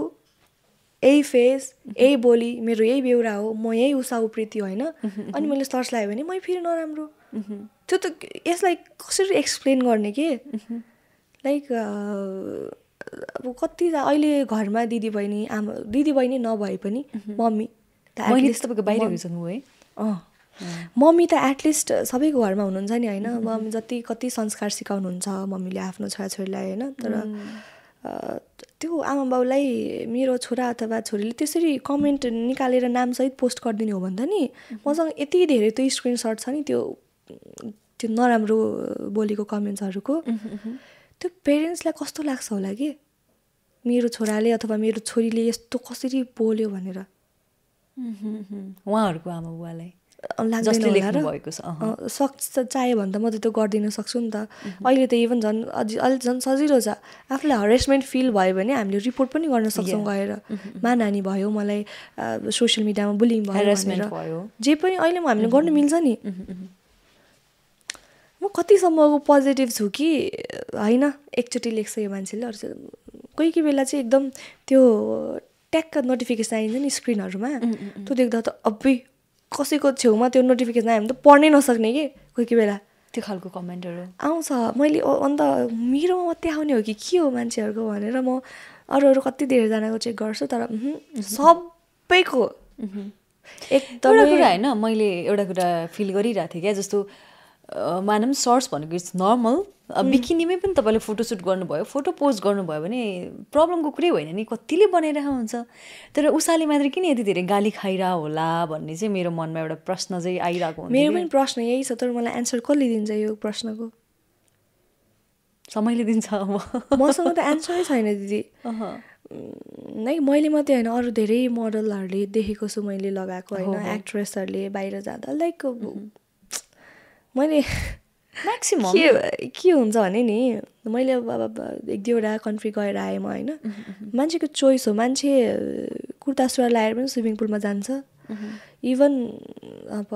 ए फेस ए बोली मेरो यही बेउरा हो म यही उषा उप्रेती होइन अनि मैले सर्च लाए भने म फेरि नराम्रो त्यो त यसलाई कसरी एक्सप्लेन गर्ने के लाइक अब कति अहिले घरमा दिदी बहिनी आमा दिदी बहिनी नभए पनि मम्मी त एटलिस्ट तपाईको बाहिर हुन्छनु है अ मम्मी त एटलिस्ट सबैको घरमा हुनुहुन्छ नि हैन मम्मी जति कति संस्कार सिकाउनुहुन्छ मम्मीले आफ्नो छोराछोरीलाई हैन तर त्यो आमा बाउलाई मेरो छोरा अथवा छोरीले त्यसरी कमेन्ट निकालेर नाम सहित पोस्ट गर्दिने हो भन्दा नि मसँग यति धेरै त्यो स्क्रिनशट छ नि त्यो त्यो नराम्रो बोलीको कमेन्ट्सहरुको त्यो पेरेन्ट्सलाई कस्तो लाग्छ होला के मेरो छोराले अथवा मेरो छोरीले यस्तो कसरी बोल्यो भनेर उहाँहरुको आमा बुवालाई जसले लेख्नु भएको छ सक्छ चाहे भन्दा म त त्यो गर्दिन सक्छु नि त अहिले त इभन झन् अहिले झन् सजिलो छ आफूलाई हरेसमेन्ट फिल भयो भने हामीले रिपोर्ट पनि गर्न सक्छौँ गएर मा नानी भयो मलाई सोशल मिडियामा बुलिङ भयो हरेसमेन्ट भयो जे पनि अहिले म हामीले गर्न मिल्छ नि म कतिसम्मको पोजिटिभ छु कि हैन एकचोटी लेख्छ यो मान्छेले अरु कोही कोही बेला चाहिँ एकदम त्यो ट्याक्क नोटिफिकेसन आइन्छ नि स्क्रिनहरुमा त्यो देख्दा त अब्बै कसैको छेउमा त्यो नोटिफिकेसन आयो भने त पढ्नै नसक्ने के कोही कोही बेला त्यो खालको कमेन्टहरु आउँछ मैले अन्त मेरोमा मात्रै आउने हो कि के हो मान्छेहरुको भनेर म अरू कति धेरैजनाको चेक गर्छु तर सबैको एकदमै कुरा हैन मैले एउटा कुरा फिल गरिराथे के जस्तो मानम सर्ट्स भनेको इट्स नर्मल बिकिनीमै पनि तपाईले फोटोशूट गर्नुभयो फोटो पोस्ट गर्नुभयो भने प्रब्लमको कुरै होइन नि कतिले बनाइराखेको हुन्छ तर उषाले मात्र किन यति धेरै गाली खाइरा होला भन्ने चाहिँ मेरो मनमा एउटा प्रश्न चाहिँ आइराको हुन्छ मेरो पनि प्रश्न यही छ तर मलाई आन्सर कसले दिन्छ यो प्रश्नको समयले दिन्छ मसँग त आन्सरै छैन दिदी नै मैले मात्रै हैन अरु धेरै मोडलहरुले देखेको छु मैले लगाएको हैन एक्ट्रेसहरुले बाहिर जाँदा लाइक मैले म्याक्सिमम के हुन्छ भने नि मैले अब एक दुईवटा कन्ट्री गएर आएँ म हैन मान्छेको चोइस हो मान्छे कुर्ता सुरुवाल लाएर पनि स्विमिङ पुलमा जान्छ इभन अब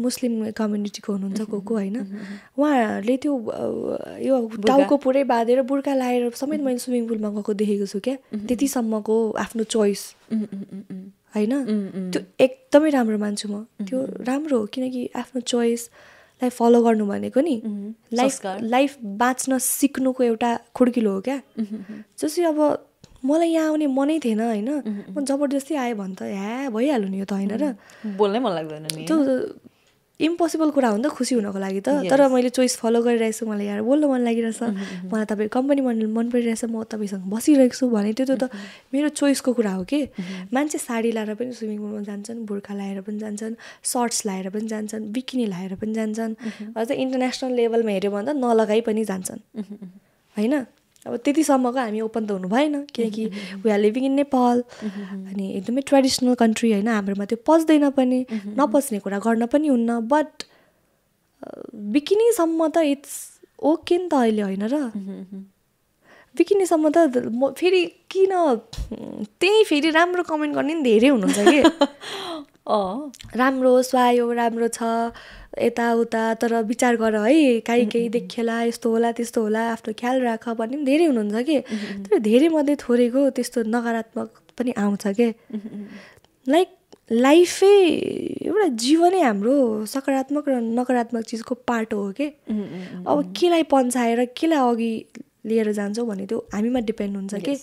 मुस्लिम कम्युनिटीको हुनुहुन्छ को को हैन उहाँहरूले त्यो यो टाउको पुरै बाँधेर बुर्का लाएर समेत मैले स्विमिङ पुलमा गएको देखेको छु क्या त्यतिसम्मको आफ्नो चोइस हैन त्यो एकदमै राम्रो मान्छु म त्यो राम्रो हो किनकि आफ्नो चोइसलाई फलो गर्नु भनेको नि लाइफ बाँच्न सिक्नुको एउटा खुड्किलो हो क्या जस्तै अब मलाई यहाँ आउने मनै थिएन हैन म जबरजस्ती आए भन् त ह्या भइहाल्यो नि यो त हैन र बोल्नै मन लाग्दैन नि त्यो इम्पोसिबल कुरा हो नि त खुसी हुनको लागि त तर मैले चोइस फलो गरिरहेछु मलाई यार बोल्न मन लागिरहेछ मलाई तपाईँ कम्पनी मन परिरहेछ म तपाईसँग बसिरहेको छु भने त्यो त मेरो चोइसको कुरा हो कि मान्छे साडी लाएर पनि स्विमिङ पुलमा जान्छन् बुर्खा लाएर पनि जान्छन् सर्ट्स लाएर पनि जान्छन् बिकिनी लाएर पनि जान्छन् अझ इन्टरनेसनल लेभलमा हेऱ्यो भने त नलगाइ पनि जान्छन् हैन अब त्यतिसम्मको हामी ओपन त हुनु भएन किनकि we are living in Nepal अनि एकदमै ट्रेडिसनल कन्ट्री हैन हाम्रोमा त्यो पस्दैन पनि नपस्ने कुरा गर्न पनि हुन्न बट बिकिनीसम्म त इट्स ओके नि त अहिले हैन र बिकिनीसम्म त फेरि किन त्यही फेरि राम्रो कमेन्ट गर्ने नि धेरै हुनुहुन्छ के राम्रो स्वायो राम्रो छ यताउता तर विचार गर है काहीँ केही देखेला यस्तो होला त्यस्तो होला आफ्नो ख्याल राख भन्ने पनि धेरै हुनुहुन्छ के तर धेरै मध्ये थोरैको त्यस्तो नकारात्मक पनि आउँछ के लाइक लाइफै एउटा जीवनै हाम्रो सकारात्मक र नकारात्मक चिजको पार्ट हो के अब केलाई पन्छाएर केलाई अघि लिएर जान्छौँ भने त्यो हामीमा डिपेन्ड हुन्छ के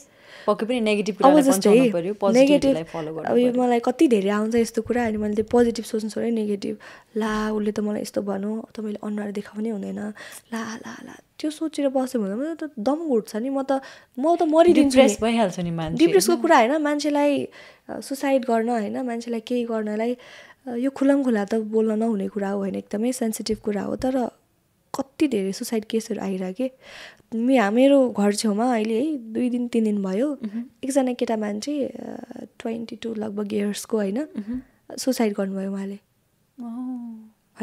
पक्कै पनि नेगेटिभ कुरालाई पन्छाउनु पर्यो पोजिटिभलाई फलो गर्नु पर्यो अब मलाई कति धेरै आउँछ यस्तो कुरा अनि मैले पोजिटिभ सोच्नु छोडेँ नेगेटिभ ला उले त मलाई यस्तो भन्यो त मैले अनुहार देखाउने हुँदैन ला ला ला त्यो सोचेर बस्यो भने म त दम घुट्छ नि म त मरिदिन्छु डिप्रेस भइहाल्छ नि मान्छे डिप्रेसको कुरा हैन मान्छेलाई सुसाइड गर्न हैन मान्छेलाई केही गर्नलाई यो खुलम खुला त बोल्न नहुने कुरा हो हैन एकदमै सेन्सिटिभ कुरा हो तर कति धेरै सुसाइड केसहरु आइराके मेरो घर छेउमा अहिले है 2 दिन 3 दिन भयो एकजना केटा मान्छे 22 लगभग इयर्सको हैन सुसाइड गर्नुभयो उहाँले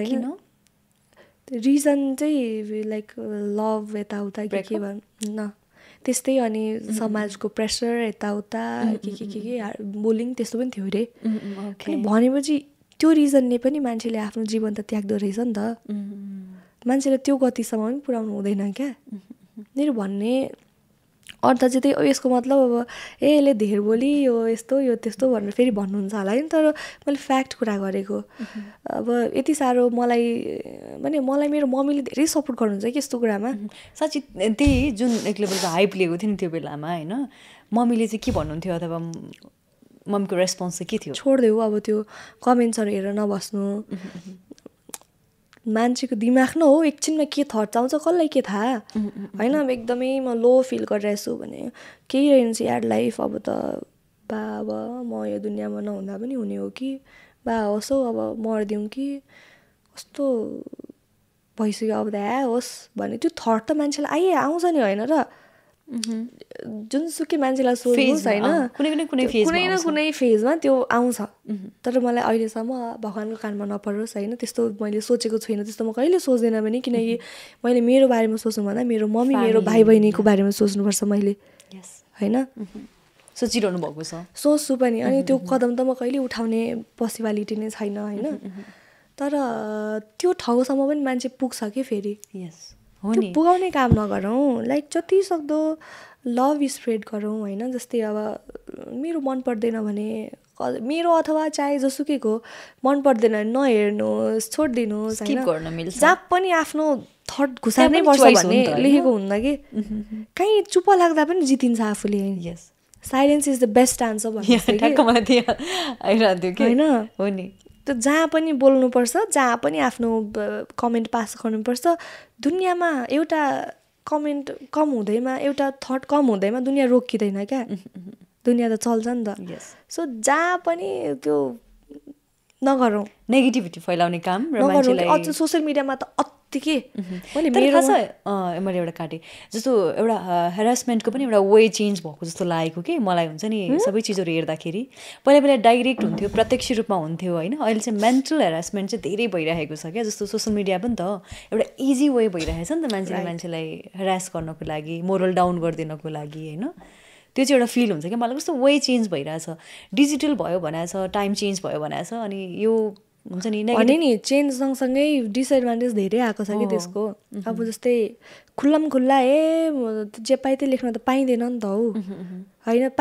हैन रिजन चाहिँ लाइक लभ एता उता के भन्न त्यस्तै अनि समाजको प्रेसर एता उता के बुलिङ त्यस्तो पनि थियो रे अनि भनेपछि त्यो रिजन ने पनि मान्छेले आफ्नो जीवन त त्याग्दो रहेछ नि त मान्छेले त्यो गतिसम्म पनि पुर्याउनु हुँदैन क्या मेरो भन्ने अर्थ चाहिँ त्यही हो यसको मतलब अब एले धेर बोली यो यस्तो यो त्यस्तो भनेर फेरि भन्नुहुन्छ होला हैन तर मैले फ्याक्ट कुरा गरेको अब यति सारो मलाई माने मलाई मेरो मम्मीले धेरै सपोर्ट गर्नुहुन्छ के यस्तो कुरामा साच्चै त्यही जुन एक लेभलको हाइप लिएको थियो नि त्यो बेलामा हैन मम्मीले चाहिँ के भन्नुहुन्थ्यो अथवा मम्मीको रेस्पोन्स चाहिँ के थियो छोड्देऊ अब त्यो कमेन्ट्सहरु हेरेर नबस्नु मान्छेको दिमाग न हो एकछिनमा के थट्स आउँछ कसलाई के थाहा हैन एकदमै म लो फिल गरिरहेछु भने केही रहेन यार लाइफ अब त बाबा म यो दुनियामा नहुँदा पनि हुने हो कि बा होस् अब मर्दिउँ कि कस्तो भइसक्यो अब दा होस् भन्ने त्यो थट त मान्छेलाई आउँछ नि हैन र जुनसुकै मान्छेलाई सोध्नुहोस् हैन कुनै न कुनै फेजमा त्यो आउँछ तर मलाई अहिलेसम्म भगवानको कानमा नपरोस् हैन त्यस्तो मैले सोचेको छैन त्यस्तो म कहिले सोच्दैन पनि किनकि मैले मेरो बारेमा सोच्नु भन्दा मेरो मम्मी मेरो भाइ बहिनीको बारेमा सोच्नुपर्छ मैले हैन सोचिरहनु भएको छ सोच्छु पनि अनि त्यो कदम त म कहिले उठाउने पोसिबिलिटी नै छैन हैन तर त्यो ठाउँसम्म पनि मान्छे पुग्छ के फेरि त्यो पुगाउने काम नगरौँ लाइक जति सक्दो लभ स्प्रेड गरौँ हैन जस्तै अब मेरो मन पर्दैन भने मेरो अथवा चाहे जसुकैको मन पर्दैन नहेर्नुहोस् छोड्दिनुहोस् हैन स्किप गर्न मिल्छ जहाँ पनि आफ्नो थट घुसार्नै पर्छ भन्ने लेखेको हुन्न के कहीं चुप लाग्दा पनि जितिन्छ आफूले हैन silence is the best answer भन्ने ठ्याक्क मलाई त्यहाँ आइराथ्यो के हैन हो नि त जहाँ पनि बोल्नुपर्छ जहाँ पनि आफ्नो कमेन्ट पास गर्नुपर्छ दुनियामा एउटा कमेन्ट कम हुँदैमा एउटा थट कम हुँदैमा दुनिया रोकिदैन क्या दुनिया त चल्छ नि त सो जहाँ पनि त्यो नगरौँ नेगेटिभिटी फैलाउने काम र मान्छेलाई अझ सोशल मिडियामा त अत्तिकै मैले मेरो मैले एउटा काटे जस्तो एउटा हेरासमेन्टको पनि एउटा वे चेन्ज भएको जस्तो लागेको के मलाई हुन्छ नि सबै चीजहरु हेर्दाखेरि पहिले पहिले डाइरेक्ट हुन्थ्यो प्रत्यक्ष रूपमा हुन्थ्यो हैन अहिले चाहिँ मेन्टल हेरासमेन्ट चाहिँ धेरै भइरहेको छ के जस्तो सोशल मिडिया पनि त एउटा इजी वे भइरहेछ नि त मान्छेलाई हेरास गर्नको लागि मोरल डाउन गर्दिनको लागि हैन त्यो चाहिँ एउटा फिल हुन्छ के मलाई कस्तो वे चेन्ज भइरहेछ डिजिटल भयो भनेछ टाइम चेन्ज भयो भनेछ अनि यो हुन्छ नि अनि नि चेन्ज सँगसँगै डिसएडभान्टेज धेरै आएको छ कि त्यसको अब जस्तै खुल्ला जे पाए त्यो लेख्न त पाइँदैन नि त हो हैन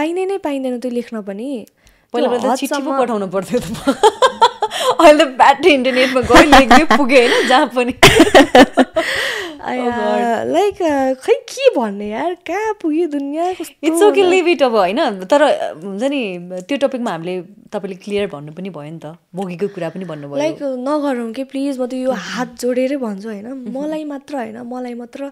पाइँदैन त्यो लेख्न पनि पहिला पहिला त चिठी पो पठाउनु पर्थ्यो त अहिले त ब्याट्री इन्टरनेटमा गयो लेख्दै पुगे हैन जहाँ पनि लाइक खै के भन्ने यार कहाँ पुग्यो दुनिया इट्स ओके लिभ इट अब हैन तर हुन्छ नि त्यो टपिकमा हामीले तपाईले क्लियर भन्नु पनि भयो नि त भोगेको कुरा पनि भन्नुभयो लाइक नगरौँ के प्लिज म त यो हात जोडेरै भन्छु हैन मलाई मात्र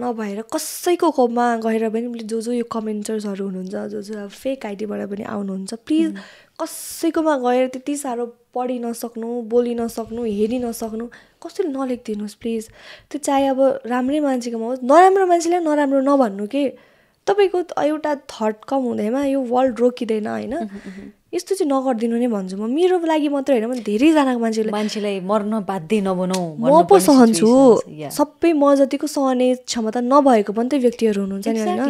नभएर कसैको कोपमा गएर पनि जो जो यो कमेन्टर्सहरु हुनुहुन्छ जो फेक आइडीबाट पनि आउनुहुन्छ प्लिज कसैकोमा गएर त्यति सारो पढि नसक्नु बोलि नसक्नु हेरि नसक्नु कसैले नलेख्दिनुस् प्लिज त्यो चाहे अब राम्रै मान्छेकोमा होस् नराम्रो मान्छेले नराम्रो नभन्नु के तपाईको एउटा थट कम हुँदैमा यो वर्ल्ड रोकिदैन हैन यस्तो चाहिँ नगर्दिनु नै भन्छु म मेरो लागि मात्र हैन मैले धेरै जनाको मान्छेलाई मर्न बाध्य नबनाऊ म पो सहन्छु सबै म जतिको सहने क्षमता नभएको पनि त व्यक्तिहरु हुनुहुन्छ नि हैन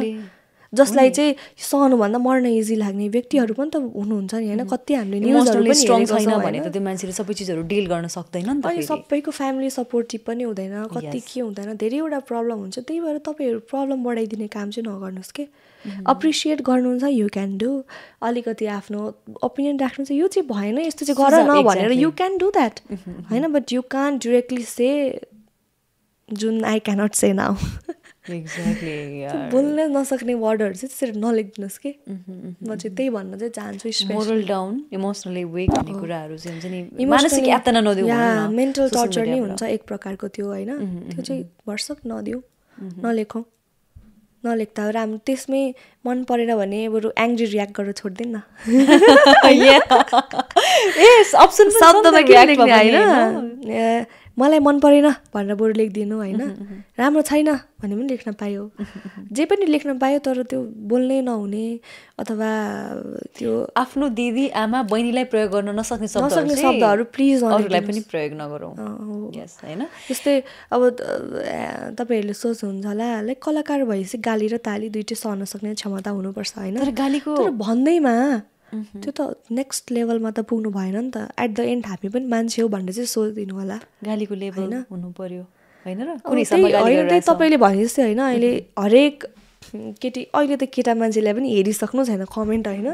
जसलाई चाहिँ सहनु भन्दा मर्न इजी लाग्ने व्यक्तिहरु पनि त हुनुहुन्छ नि हैन कति हामीले न्यूजहरु पनि स्ट्रङ छैन भने त त्यो मान्छेले सबै चीजहरु डिल गर्न सक्दैन नि त अनि सबैको फ्यामिली सपोर्टिभ पनि हुँदैन कति के हुँदैन धेरैवटा प्रब्लम हुन्छ त्यही भएर तपाईहरु प्रब्लम बढाइदिने काम चाहिँ नगर्नुस् के अप्रिसिएट गर्नुहुन्छ यु क्यान डु अलिकति आफ्नो ओपिनियन राख्नु चाहिँ यो चाहिँ भएन यस्तो चाहिँ गर न भनेर यु क्यान डु द्याट हैन but you can't directly say जुन I cannot say now exactly बोल्न नसक्ने वर्डहरु चाहिँ त्यसरी नलेख्दिनुस् के म चाहिँ त्यही भन्न चाहिँ चाहन्छु specially moral down emotionally weak भन्ने कुराहरु चाहिँ हुन्छ नि मानसिक यातना नदिऊ भन्नु मेन्टल टर्चर नै हुन्छ एक प्रकारको त्यो हैन त्यो चाहिँ वर्षक नदिऊ नलेखौँ नलेख्दा राम्रो त्यसमै मन परेन भने बरु एङ्ग्री रियाक्ट गरेर छोड्दिन न अप्सन शब्दमा के लेख्ने हैन मलाई मन परेन भनेर बरु लेख्दिनु हैन राम्रो छैन भन्ने पनि लेख्न पायो जे पनि लेख्न पायो तर त्यो बोल्नै नहुने अथवा त्यो आफ्नो दिदी आमा बहिनीलाई प्रयोग गर्न नसक्ने शब्दहरु प्लिज अरूलाई पनि प्रयोग नगरौँ यस हैन जस्तै अब तपाईहरुले सोच्नुहुन्छ होला लाइक कलाकार भएपछि गाली र ताली दुईटै सहन सक्ने क्षमता हुनुपर्छ हैन तर गालीको तर भन्दैमा त्यो त नेक्स्ट लेभलमा त पुग्नु भएन नि त एट द एन्ड हामी पनि मान्छे हो भन्ने चाहिँ सोच्दिनु होला गालीको लेभल हुनु पर्यो हैन र कुनै समय गाली गरेर तपाईले भने जस्तै हैन अहिले हरेक केटी अहिले त केटा मान्छेलाई पनि हेरि सक्नु छैन कमेन्ट हैन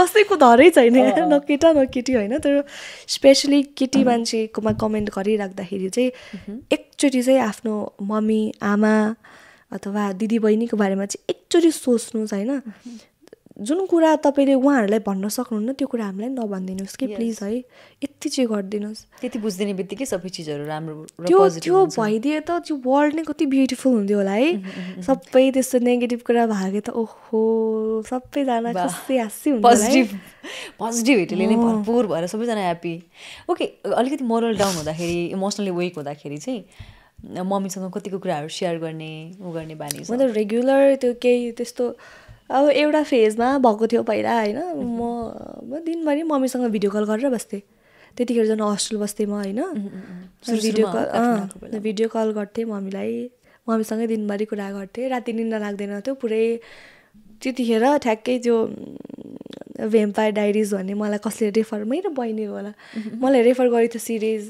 कसैको धरै छैन न केटा न केटी हैन तर स्पेशली केटी मान्छेकोमा कमेन्ट गरिराख्दाखेरि चाहिँ एकचोटी चाहिँ आफ्नो मम्मी आमा अथवा दिदी बहिनीको बारेमा चाहिँ एकचोटी सोच्नु छैन जुन कुरा तपाईले उहाँहरुलाई भन्न सक्नुहुन्न त्यो कुरा हामीलाई नभन्दिनुस् कि प्लिज है यति चाहिँ गर्दिनुस् त्यति बुझ्दिनेबित्तिकै सबै चीजहरु राम्रो र पोजिटिभ त्यो भइदिए त त्यो वर्ल्ड नै कति ब्युटीफुल हुन्थ्यो होला है सबै त्यस्तो नेगेटिभ कुरा भागे त ओहो सबै जना खुसी हासी हुन्छ पोजिटिभ पोजिटिभिटीले नै भरपूर भएर सबै जना ह्यापी ओके अलिकति मोरल डाउन हुँदाखेरि इमोशनली वीक हुँदाखेरि चाहिँ मम्मीसँग कतिको कुराहरु शेयर गर्ने उ गर्ने बानी छ म त रेगुलर त्यो केही त्यस्तो अब एउटा फेजमा भएको थियो पहिला हैन म दिनभरि मम्मीसँग भिडियो कल गरेर बस्थे त्यतिखेर जन हस्टेल बस्थे म हैन भिडियो कल गर्थे मम्मीलाई मम्मीसँगै दिनभरि कुरा गर्थे राति निद्रा लाग्दैन थियो पुरै त्यतिखेर ठ्याक्कै त्यो भ्याम्पायर डायरीज भन्ने मलाई कसले रेफर मेरो बहिनी होला मलाई रेफर गरे थियो सिरिज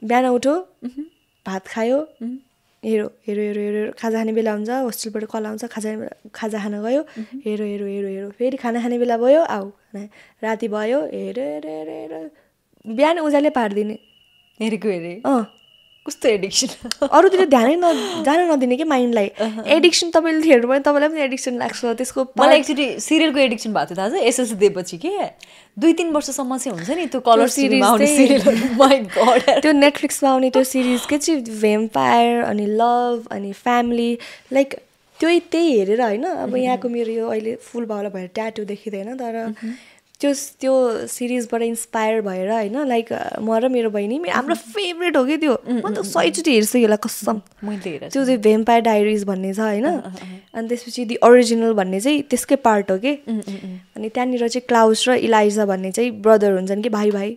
बिहान उठो भात खायो हेरो हेरो हेरो हेरो खाजा खाने बेला हुन्छ होस्टेलबाट कल आउँछ खाजा खान गयो हेरो हेरो हेरो हेरो फेरि खाना खाने बेला भयो आऊ राति भयो हेरो हेरो हेरो हेरो बिहान उजाले पार्दिने हेरेको हेरे अँ कस्तो एडिक्सन अरूतिर ध्यानै जान नदिने कि माइन्डलाई एडिक्सन तपाईँले हेर्नु भयो तपाईँलाई पनि एडिक्सन लाग्छ त्यसको मलाई एकचोटि सिरियलको एडिक्सन भएको थियो थाहा छ एसएलसी दिएपछि के 2-3 वर्षसम्म चाहिँ हुन्छ नि त्यो कलर सिरिजमा आउने सिरियलहरु माइ गॉड त्यो नेटफ्लिक्समा आउने त्यो सिरिज के चाहिँ भ्याम्पायर अनि लभ अनि फ्यामिली लाइक त्यही हेरेर हैन अब यहाँको मेरो यो अहिले फुल बाउला भएर ट्याटू देखिदैन तर त्यो सिरिजबाट इन्स्पायर भएर हैन लाइक म र मेरो बहिनी हाम्रो फेभरेट हो के त्यो म त सयचोटि हेर्छु यसलाई कसम मैले हेरेँ त्यो भ्याम्पायर डायरीज भन्ने छ हैन अनि त्यसपछि दि ओरिजिनल भन्ने चाहिँ त्यसकै पार्ट हो के अनि त्यहाँनिर चाहिँ क्लाउस र इलाइजा भन्ने चाहिँ ब्रदर हुन्छन् कि भाइ भाइ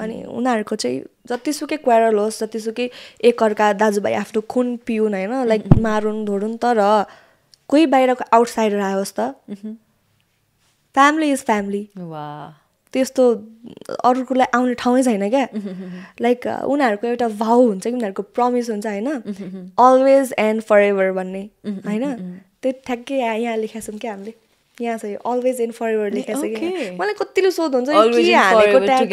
अनि उनीहरुको चाहिँ जतिसुकै क्वारल होस् जतिसुकै एकअर्का दाजुभाइ आफ्नो खुन पिउन हैन लाइक मारुन धोडुन तर कोही बाहिरको आउटसाइडर आयोस् त Family is family. Wow. त्यस्तो अरूलाई आउने ठाउँ छैन क्या लाइक उनीहरुको एउटा भाव हुन्छ कि उनीहरुको प्रमिस हुन्छ हैन अलवेज एन्ड फरएभर भन्ने हैन त्यो ठ्याक्कै यहाँ लेखेछौं के हामीले यहाँ चाहिँ अलवेज एन्ड फरएभर लेखेछ कि मलाई कतिले सोध हुन्छ के हानेको ट्याग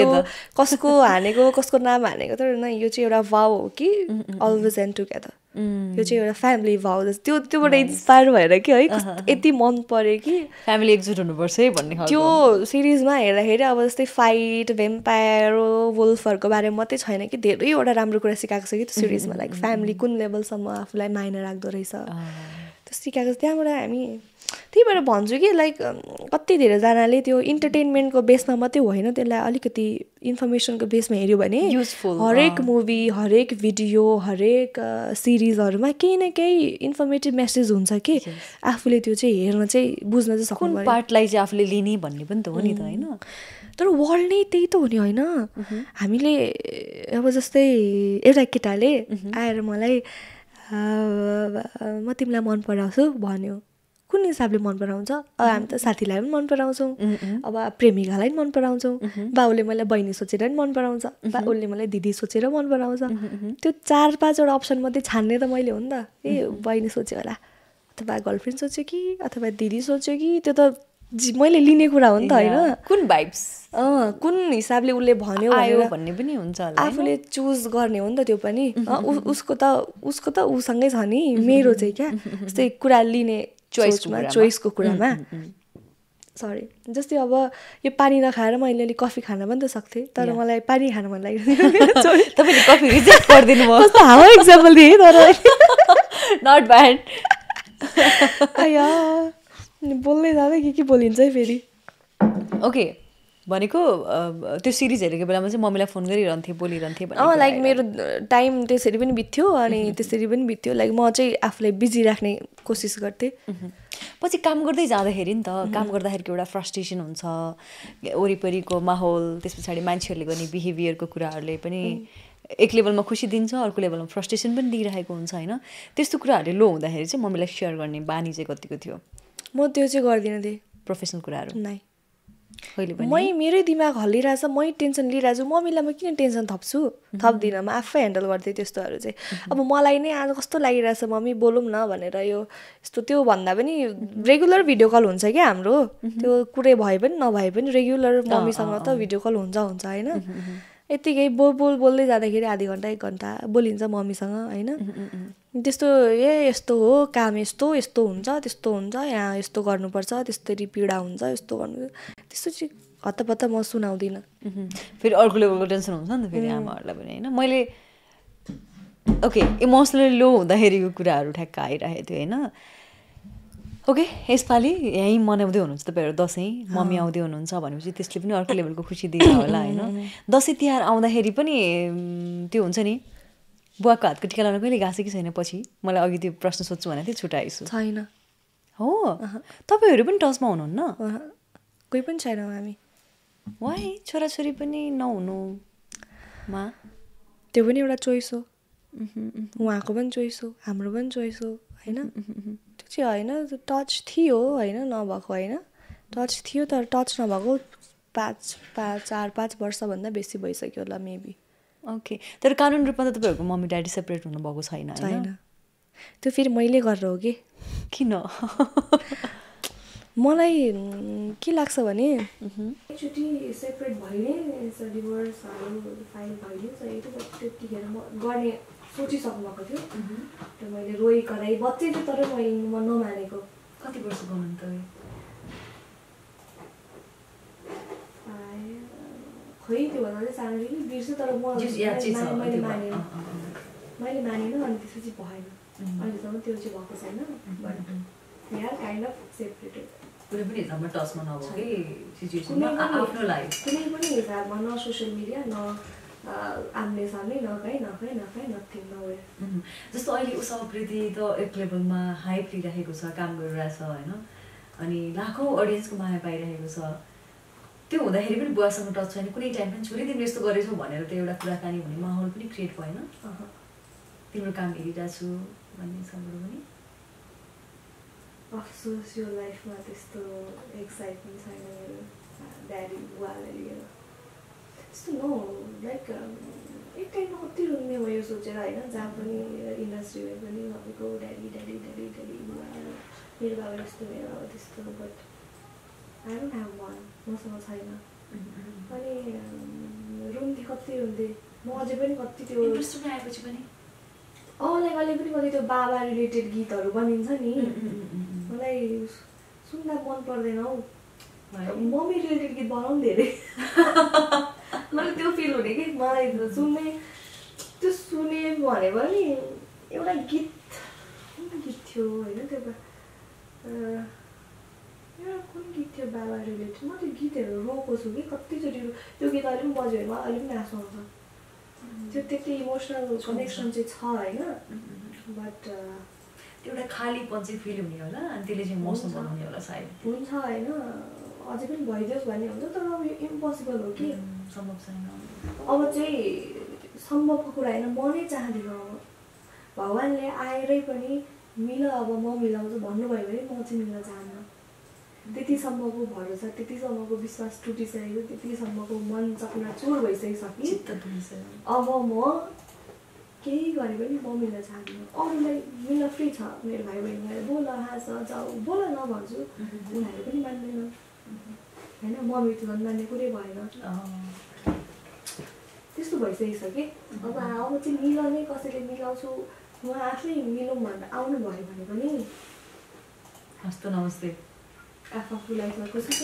कसको हानेको कसको नाम हानेको तर न यो चाहिँ एउटा भाव हो कि अलवेज एन्ड टुगेदर यो चाहिँ एउटा फ्यामिली भाव जस्तो त्योबाट इन्स्पायर भएर के है यति मन पर्यो कि फ्यामिली एकजुट हुनुपर्छ है भन्ने खालको त्यो सिरिजमा हेर्दाखेरि अब जस्तै फाइट भ्याम्पायर वुल्फहरूको बारेमा मात्रै छैन कि धेरैवटा राम्रो कुरा सिकाएको छ कि त्यो सिरिजमा लाइक फ्यामिली कुन लेभलसम्म आफूलाई माइना राख्दो रहेछ त्यो सिकाएको त्यहाँबाट हामी त्यही भएर भन्छु कि लाइक कति धेरैजनाले त्यो इन्टरटेनमेन्टको बेसमा मात्रै होइन त्यसलाई अलिकति इन्फर्मेसनको बेसमा हेर्यो भने युजफुल हरेक मुभी हरेक भिडियो हरेक सिरिजहरुमा केही न केही इन्फर्मेटिभ मेसेज हुन्छ कि आफूले त्यो चाहिँ हेर्न चाहिँ बुझ्न चाहिँ सक्नु पर्यो कुन पार्टलाई चाहिँ आफूले लिने भन्ने पनि त हो नि त हैन तर वर्ल्ड नै त्यही त हो नि हैन हामीले अब जस्तै एउटा केटाले आएर मलाई म तिमीलाई मन पराउँछु भन्यो कुन हिसाबले मन पराउँछ अब हामी त साथीलाई पनि मन पराउँछौँ अब प्रेमिकालाई पनि मन पराउँछौँ बाउले मलाई बहिनी सोचेर पनि मन पराउँछ बा उसले मलाई दिदी सोचेर मन पराउँछ त्यो 4-5 वटा अप्सन मात्रै छान्ने त मैले हो नि त ए बहिनी सोच्यो होला अथवा गर्लफ्रेन्ड सोच्यो कि अथवा दिदी सोच्यो कि त्यो त मैले लिने कुरा हो नि त हैन कुन भाइब्स कुन हिसाबले उसले भन्यो आयो भन्ने पनि हुन्छ होला आफूले चुज गर्ने हो नि त त्यो पनि उसको त उसँगै छ नि मेरो चाहिँ क्या जस्तै कुरा लिने चोइसको कुरामा सरी जस्तै अब यो पानी नखाएर म अलिअलि कफी खान पनि त सक्थेँ तर मलाई पानी खान मन लाग्यो तपाईँले कफी रिजेक्ट गरिदिनु भयो कस्तो हावा एक्जाम्पल दिए तर नट ब्याड आया बोल्दै जाँदै के बोलिन्छ है फेरि ओके series like मेरो time त्यसरी पनि बित्थ्यो अनि त्यसरी पनि बित्थ्यो लाइक म चाहिँ आफुलाई बिजी राख्ने कोसिस गर्थे पछि काम गर्दै जाँदाखेरि नि त काम गर्दाखेरि के एउटा फ्रस्ट्रेसन हुन्छ ओरिपरिको माहौल त्यसपछि मान्छेहरूले गर्ने बिहेभियरको कुराहरुले पनि एक लेभलमा खुशी दिन्छ अर्को लेभलमा फ्रस्ट्रेसन पनि दिइरहेको हुन्छ हैन त्यस्तो कुराहरुले लो हुँदाखेरि चाहिँ मम्मीलाई शेयर गर्ने बानी चाहिँ कतिको थियो म त्यो चाहिँ गर्दिन थिए प्रोफेसनल कुराहरु नै मैले मेरो दिमाग हल्लिराछ म टेन्सन लिइराछु मम्मीलाई म किन टेन्सन थप्छु थप्दिन म आफै ह्यान्डल गर्दै त्यस्तोहरु चाहिँ अब मलाई नै आज कस्तो लागिराछ मम्मी बोलौं न भनेर यो यस्तो त्यो भन्दा पनि रेगुलर भिडियो कल हुन्छ के हाम्रो त्यो कुरै भए पनि नभए पनि रेगुलर मम्मीसँग त भिडियो कल हुन्छ हुन्छ हैन यतिकै बोल बोल्दै जाँदाखेरि आधी घण्टा एक घण्टा बोलिन्छ मम्मीसँग हैन त्यस्तो ए यस्तो हो काम यस्तो हुन्छ यहाँ यस्तो गर्नुपर्छ त्यसरी पीडा हुन्छ यस्तो गर्नु त्यस्तो चाहिँ हतपत म सुनाउँदिन फेरि अर्को लेभलको टेन्सन हुन्छ नि त फेरि आमाहरुलाई पनि हैन मैले ओके इमोशनली लो हुँदाखेरिको कुराहरु ठ्याक्क आइराखेको थियो हैन ओके यसपाली यही मनाउँदै हुनुहुन्छ तपाईहरु दशैं मम्मी आउँदै हुनुहुन्छ भनेपछि त्यसले पनि अर्को लेभलको खुशी दिन्छ होला हैन दशैं तिहार आउँदाखेरि पनि त्यो हुन्छ नि बुवाको हातको टीका लगाउन कहिले गासे कि छैन पछि मलाई अघि त्यो प्रश्न सोध्छु भनेथे छुटाइछु छैन हो तपाईहरु पनि टचमा हुनुहुन्न कोही पनि छैन हामी वाइ छोराछोरी पनि नहुनु मा त्यो पनि एउटा चोइस हो उहाँको पनि चोइस हो हाम्रो पनि चोइस हो हैन त्यो चाहिँ हैन टच थियो हैन नभको हैन टच थियो तर टच नभको 4-5 वर्ष भन्दा बेसी भइसक्यो होला मेबी ओके तर कानुनी रुपमा त तपाईहरुको मम्मी ड्याडी सेपरेट हुनु भएको छैन हैन त्यो फेरि मैले गरेर हो के किन मलाई के लाग्छ भने एकचोटी सेपरेट भइने डिभोर्स फाइल भयो चाहिँ त्यो त्यतिखेर म गर्ने सोचिसक्नुभएको थियो त्यो मैले रोइ कराइ बच्चैले तर मैले नमानेको कति वर्ष भयो नि त खोइ त्यो भन्दा सानोले बिर्स्यो तर मैले मानिनँ अनि त्यसपछि भएन अहिलेसम्म त्यो चाहिँ भएको छैन We are kind of separated. कुनै पनि हिसाबमा टचमा नभएको के सिचुएसनमा आफ्नो लाइफ कुनै पनि हिसाबमा न सोशल मिडिया न आम्ने सामने न कहीं नथिङ नवे जस्तो अहिले उषा उप्रेती त एक लेभलमा हाइप लिइरहेको छ काम गरिरहेछ हैन अनि लाखौं ऑडियन्सको माया पाइरहेको छ त्यो हुँदाखेरि पनि बुवासँग टच छैन कुनै टाइम पनि छोरी तिमीले यस्तो गरेछौ भनेर त एउटा कुराकानी हुने माहौल पनि क्रिएट भएन तिम्रो काम हेरिरहेछु भन्ने सम्बन्ध पनि अफसोस यो लाइफमा त्यस्तो एक्साइटमेन्ट छैन मेरो ड्याडी बुवालाई लिएर त्यस्तो नो लाइक एक टाइममा कति रुन्ने भयो सोचेर होइन जहाँ पनि इन्डस्ट्रीमा पनि तपाईँको ड्याडी बुवा मेरो बाबा यस्तो मेरो त्यस्तो but I don't have one मसँग छैन अनि कति रुन्थे म अझै पनि कति त्यो इन्डस्ट्रीमा आएपछि पनि लाइक अहिले पनि कति त्यो बाबा रिलेटेड गीतहरू बनिन्छ नि मलाई सुन्दा मन पर्दैन हौ मम्मी रिलेटेड गीत बनाउनु धेरै मलाई त्यो फिल हुने कि मलाई त्यो सुने भने पनि एउटा गीत थियो हैन त्यो कुन गीत थियो बाबा रिलेटेड म त्यो गीतहरू रोएको छु कि कतिचोटि त्यो गीत अहिले पनि बज्यो भने अहिले पनि हाँसो आउँछ त्यो त्यति इमोसनल कनेक्सन चाहिँ छ हैन बट एउटा खालीपन चाहिँ फिल हुने होला अनि त्यसले चाहिँ मौसम बनाउने होला सायद हुन्छ हैन अझै पनि भइदियोस् भन्ने हुन्छ तर अब यो इम्पोसिबल हो कि सम्भव छैन अब चाहिँ सम्भवको कुरा हैन म नै चाहदिन भगवानले आएरै पनि मिल अब म मिलाउँछु भन्नुभयो भने म चाहिँ मिल्न चाहन्न त्यति सम्मको भरोसा त्यति सम्मको विश्वास टुटिसकेको त्यति सम्मको मन चकनाचुर भइसक्यो अब म केही गरे पनि म मिल्न चाहदिनँ अरूलाई मिल्न फ्री छ मेरो भाइ बहिनीलाई बोल हाँस जाऊ बोल न भन्छु उनीहरू पनि मान्दैन हैन मम्मी त मान्ने कुरै भएन त्यस्तो भइसक्यो अब चाहिँ मिलाउने कसैले मिलाउँछु उहाँ आफै मिलौँ भनेर आउनु भयो भने पनि हस्त नमस्ते आफू लाइफमा कसो छ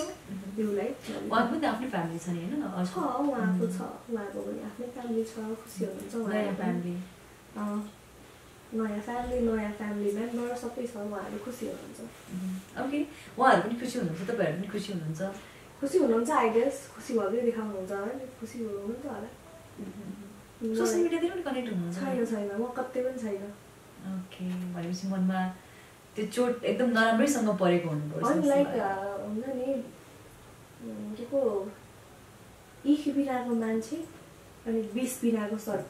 दिउलाई उहाँको पनि आफ्नै फ्यामिली छ नि हैन उहाँको पनि आफ्नै फ्यामिली छ खुसी हुनुहुन्छ नयाँ फ्यामिली मेम्बर सबै छ उहाँहरु खुसी हुनुहुन्छ ओके उहाँहरु पनि खुसी हुनुहुन्छ तपाईहरु पनि खुसी हुनुहुन्छ खुशी हुनुहुन्छ आई गेस खुशी भएरै देखाउनुहुन्छ हैन खुशी हुनुहुन्छ होला सोशल मिडिया देखिन कनेक्ट हुनुहुन्छ छैन छैन म कतै पनि छैन ओके भनेपछि मनमा त्यो चोट एकदम नराम्रै सँग परेको हुनुपर्छ अनि लाइक हुन्छ नि केको एक बिनाको मान्छे अनि 20 बिनाको सर्प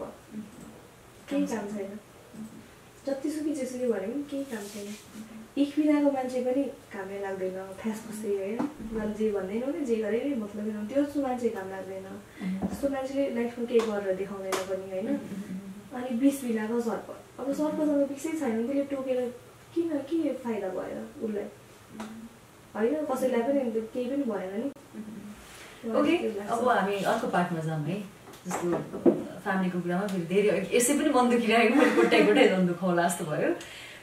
केही काम छैन जतिसुकै जसले भने केही काम छैन एक बिनाको मान्छे पनि कामै लाग्दैन फ्यास फसे हैन जे भन्दैन नि जे गरे नि मतलब हैन त्यो मान्छे काम लाग्दैन त्यस्तो मान्छे लाइफमा केही गरेर देखाउँदैन पनि हैन अनि 20 बिनाको सर्प अब सर्पसँग विषय छैन त्यसले टोकेर किन के फाइदा भयो उलाई हैन कसैलाई पनि केही पनि भएन नि ओके अब हामी अर्को पार्टमा जाम है जस्तो फ्यामिलीको कुरामा फेरि धेरै यसै पनि मन दुखिरहेको मैले कोटाइकोटाइ मन दुखाउला जस्तो भयो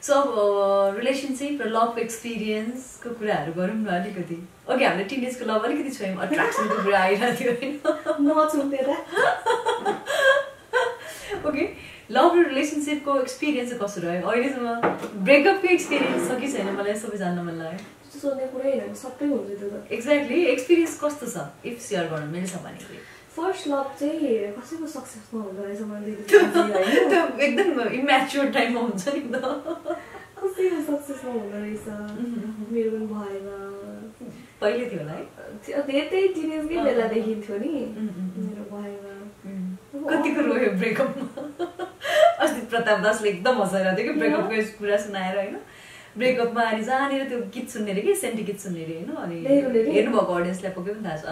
सो अब रिलेशनशिप र लभ एक्सपीरियन्सको कुराहरु गरौँ न अलिकति ओके हामीले टिनेजको लभ अलिकति छोयौँ अट्र्याक्सनको कुरा आइरहेको थियो हैन नचुम्तेर ओके लभ र रिलेशनशिपको एक्सपीरियन्स कस्तो रह्यो अहिलेसम्म ब्रेकअपको एक्सपीरियन्स छ कि छैन मलाई सबै जान्न मन लाग्यो सोने कुरा हैन सबै हुन्छ त्यो त एक्ज्याक्टली एक्सपीरियन्स कस्तो छ इफ शेयर गर्न मिल्छ भनेको फर्स्ट लभ चाहिँ कसैको सक्सेसफुल हुँदो रहेछ मलाई त्यो एकदम इम्याच्योर टाइममा हुन्छ नि त कसैको सक्सेसफुल हुँदो रहेछ मेरो पनि भएन पहिले थियो होला है त्यो त्यतै टिनेजकै बेला देखिन्थ्यो नि मेरो भएन कतिको रोयो ब्रेकअपमा अस्ति प्रताप दासले एकदम हँसाइरहेको थियो कि ब्रेकअपको कुरा सुनाएर हैन Breakup ma ani jane tyo git sunne re ke senti git sunne re हैन अनि हेर्नु भएको audience लाई पक्कै पनि थाहा छ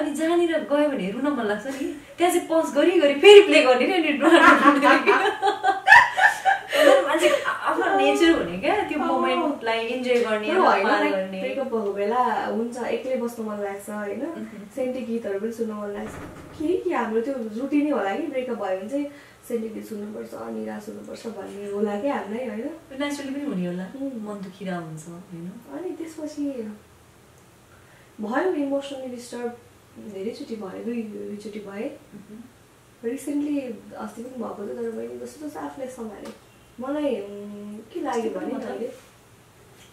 अनि जहाँ र गयो भने रुन मन लाग्छ नि त्यहाँ चाहिँ पज गरी गरी फेरि प्ले गर्ने नि अनि मान्छे आफ्नो नेचर भने के त्यो मोमेन्टलाई एन्जॉय गर्ने गर्ने ब्रेकअप भएको बेला हुन्छ एक्लै बस्न मन लाग्छ हैन सेन्टी गीतहरु पनि सुन्न मन लाग्छ के के हाम्रो त्यो रुटिन होला कि ब्रेकअप भयो भने चाहिँ सेन्टिमेन्ट सुन्नुपर्छ निराश हुनुपर्छ भन्ने होला के हामीलाई हैन नेचुरली पनि हुने होला मन दुखिरा हुन्छ हैन अनि त्यसपछि भयो इमोशनली डिस्टर्ब धेरैचोटी भयो दुईचोटी भयो रिसेन्टली अस्ति पनि भएको थियो तर मैले जस्तो आफूले सम्हाले मलाई के लाग्यो भने मैले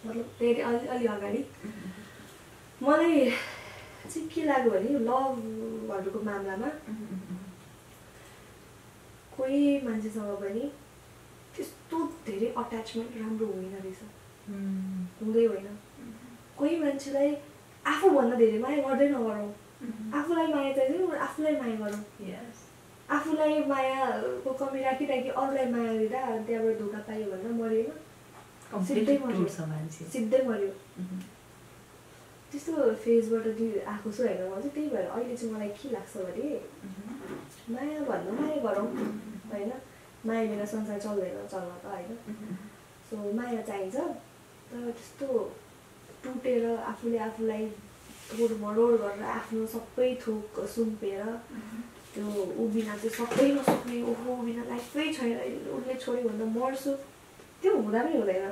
मतलब धेरै अलि अगाडि मलाई चाहिँ के लाग्यो भने लभहरुको मामलामा कोही मान्छेसँग पनि त्यस्तो धेरै अट्याचमेन्ट राम्रो होइन रहेछ हुँदै होइन कोही मान्छेलाई आफूभन्दा धेरै माया गर्दै नगरौँ आफूलाई माया चाहियो आफूलाई माया गरौँ आफूलाई मायाको कमी राखिराखि अरूलाई माया दिँदा त्यहाँबाट धोका पायो भन्दा मरेन सिधै मर्यो सिधै मर्यो त्यस्तो फेजबाट आएको छु होइन म चाहिँ त्यही भएर अहिले चाहिँ मलाई के लाग्छ भने माया भन्नु माया गरौँ हैन माया बिना संसार चल्दैन चल्न त हैन सो माया चाहिन्छ तर त्यस्तो टुटेर आफूले आफूलाई तोडमोड गरेर आफ्नो सबै थोक सुम्पेर त्यो उबिना चाहिँ सबै नसक्ने ओहो बिना लाइफै छैन उसले छोड्यो भन्दा मर्छु त्यो हुँदा पनि हुँदैन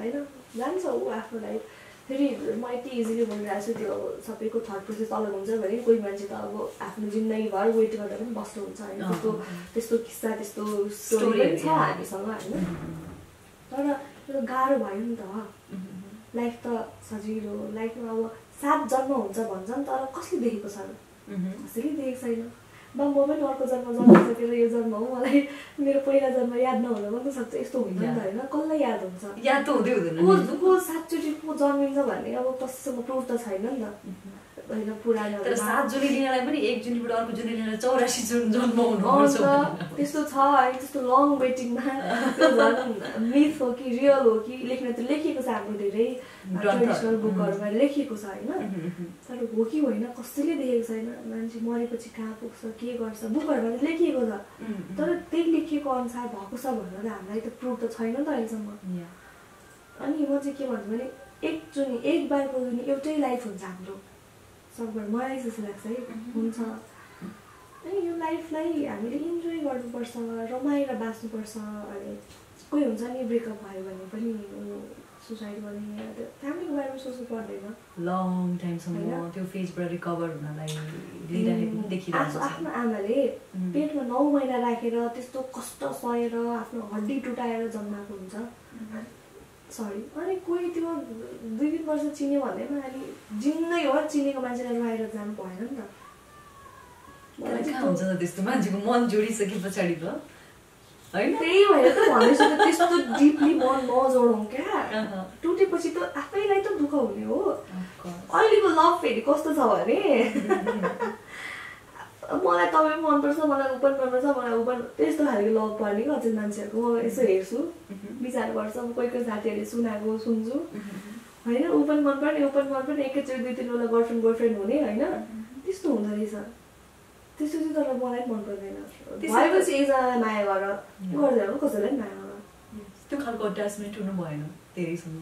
हैन जान्छ ऊ आफ्नो लाइफ फेरि म यति इजिली भनिरहेको छु त्यो सबैको थर्ड प्रोसेस अलग हुन्छ भने कोही मान्छे त अब आफ्नो जिन्दगीभर वेट गर्दा पनि बस्नुहुन्छ होइन त्यस्तो त्यस्तो किस्सा त्यस्तो स्टोरीहरू छ हामीसँग होइन तर त्यो गाह्रो भयो नि त लाइफ त सजिलो लाइफमा अब 7 जन्म हुन्छ भन्छन् तर कसले देखेको छ कसैले देखेको छैन बा म पनि अर्को जन्म जन्मिसकेर यो जन्म हो मलाई मेरो पहिला जन्म याद नहुन पनि सक्छ यस्तो हुन्छ नि त हैन कसलाई याद हुन्छ याद त हुँदै हुँदैन को साँच्चै को जन्मिन्छ भन्ने अब कसैसँग प्रुफ त छैन नि त हैन पुरानो तर 7 जुन लिनेलाई पनि 1 जुनबाट अर्को जुन लिनेलाई 84 जुन जन्म हुनुपर्छ त्यस्तो छ हैन त्यस्तो लङ वेटिङमा त्यो जन्म मिथ हो कि रियल हो कि लेख्न त लेखेको छ हाम्रो धेरै ट्रेडिसनल बुकहरुमा लेखेको छ हैन तर हो कि होइन कसैले देखेको छैन मान्छे मरेपछि कहाँ पुग्छ के गर्छ बुकहरुमा लेखिएको छ तर त्यही लेखिएको अनुसार भएको छ भनेर हामीलाई त प्रुफ त छैन नि त अहिलेसम्म अनि म चाहिँ के भन्छु भने एक बारको जुनी एउटै लाइफ हुन्छ हाम्रो सबभर मलाई जस्तो लाग्छ है हुन्छ अनि यो लाइफलाई हामीले इन्जोय गर्नुपर्छ रमाएर बाँच्नुपर्छ अनि कोही हुन्छ नि ब्रेकअप भयो भने पनि सुसाइड गर्ने त्यो फ्यामिलीको बारेमा सोच्नु पर्दैन लङ टाइमसम्म त्यो फेजबाट रिकभर हुनलाई लिइरहेको देखिरहेको छ आफ्नो आमाले पेटमा 9 महिना राखेर त्यस्तो कष्ट सहेर आफ्नो हड्डी टुटाएर जन्माएको हुन्छ sorry, अनि कोही त्यो दुई तीन वर्ष चिने भन्दैमा अनि जिन्दै हो चिनेको मान्छेलाई बाहिर जानु भएन नि त मलाई के हुन्छ त्यस्तो मान्छेको मन जोडिसके पछाडी त हैन त्यही भएर त भनेछु त त्यस्तो डीपली मन नजोडौं के टुटेपछि त आफैलाई त दुःख हुने हो अहिलेको लभ फेरि कस्तो छ भने मलाई तपाईं मन पर्छ मलाई ओपन गर्नुपर्छ मलाई ओपन त्यस्तो खालको लभ गर्ने अझै मान्छेहरुको यसो हेर्छु विचार गर्छु कोही कोही साथीहरुले सुनाको सुन्छु हैन ओपन मनपर्ने एकैचोटी दुई तीन वटा गर्लफ्रेन्ड बॉयफ्रेन्ड हुने हैन त्यस्तो हुँदा रहेछ त्यस्तो चाहिँ तर मलाई मन पर्दैन त्यसपछि एकजनालाई माया गर गर्दैन कसैलाई माया गर त्यो खालको अट्याचमेन्ट हुनु भएन धेरैसँग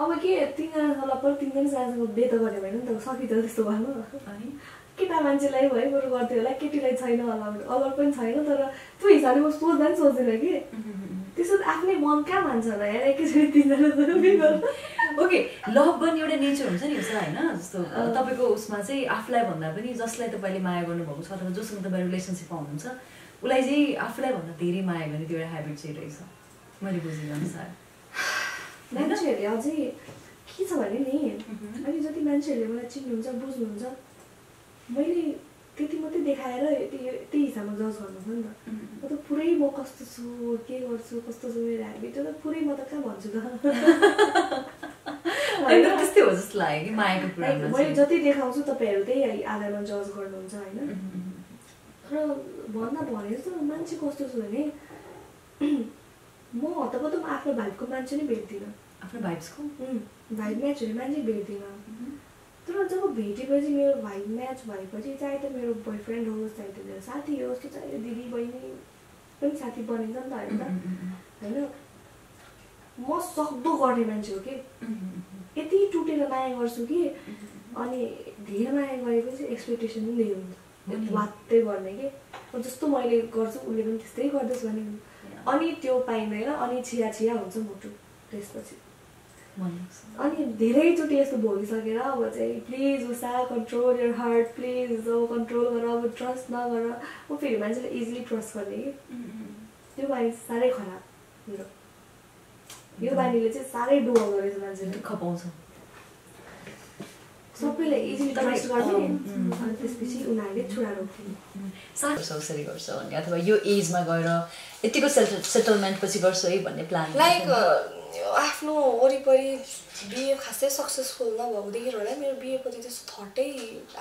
अब के तिनजनालाई पनि तिनजनासँग बेत गर्ने भएन नि त सकिन्छ त्यस्तो भन्नु अनि केटा मान्छेलाई भए बरु गर्थ्यो होला केटीलाई छैन होला अगर पनि छैन तर त्यो हिसाबले म सोच्दा नि सोच्दैन कि त्यसो आफ्नै मन कहाँ मान्छ होला यार एकैचोटी तिनजना जरुरी गर्नु ओके लभ पनि एउटा नेचर हुन्छ नि उसा हैन जस्तो तपाईको उसमा चाहिँ आफुलाई भन्दा पनि जसलाई तपाईले माया गर्नुभएको छ अथवा जससँग तपाईं रिलेशनशिपमा हुनुहुन्छ उलाई चाहिँ आफुलाई भन्दा धेरै माया गर्ने त्यो एउटा ह्याबिट चाहिँ रहेछ मैले बुझेको अनुसार मान्छेहरुले अझै के छ भने नि अनि जति मान्छेहरुले मलाई चिन्नुहुन्छ बुझ्नुहुन्छ मैले त्यति मात्रै देखाएर त्यही हिसाबमा जज गर्नु नि त म त पुरै म कस्तो छु के गर्छु कस्तो छु मेरो ह्याबिट त पुरै म त कहाँ भन्छु त हैन त्यस्तै हो जस्तो लाग्यो मायाको कुरा मैले जति देखाउँछु तपाईहरु त्यही आधारमा जज गर्नुहुन्छ हैन र भन्दा भने जस्तो मान्छे कस्तो छ भने म हतपत आफ्नो भाइबको मान्छे नै भेट्दिन आफ्नो भाइब्सको भाइब म्याच हुने मान्छे भेट्दिन तर जब भेटेपछि मेरो भाइ म्याच भएपछि चाहे त मेरो बोयफ्रेन्ड होस् चाहे त मेरो साथी होस् कि चाहे दिदी बहिनी पनि साथी बनिन्छ नि त हैन म सक्दो गर्ने मान्छे हो कि यति टुटेर माया गर्छु कि अनि धेरै माया गरेपछि एक्सपेक्टेसन पनि धेरै हुन्छ वात्तै गर्ने कि जस्तो मैले गर्छु उसले पनि त्यस्तै गर्दैछ भने अनि त्यो पाइँदैन अनि छिया छिया हुन्छ मुटु त्यसपछि अनि धेरैचोटि यस्तो भोगिसकेर अब चाहिँ please Usha control your heart please जो कन्ट्रोल गर अब ट्रस्ट नगर ऊ फेरि मान्छेले इजिली ट्रस्ट गर्ने कि त्यो बानी साह्रै खराब मेरो यो बानीले चाहिँ साह्रै डुवा गरेछ मान्छेले दुःख पाउँछ सबैले इजिली ट्रस्ट गर्ने अनि त्यसपछि उनीहरूले छोडा रोक्थ्यो सासरी गर्छ अनि अथवा यो एजमा गएर यतिको सेटलमेन्ट पछि गर्छ है भन्ने प्लान लाइक आफ्नो वरिपरि बिए खासै सक्सेसफुल नभएको देखेर होला मेरो बिएपछि त्यस्तो थटै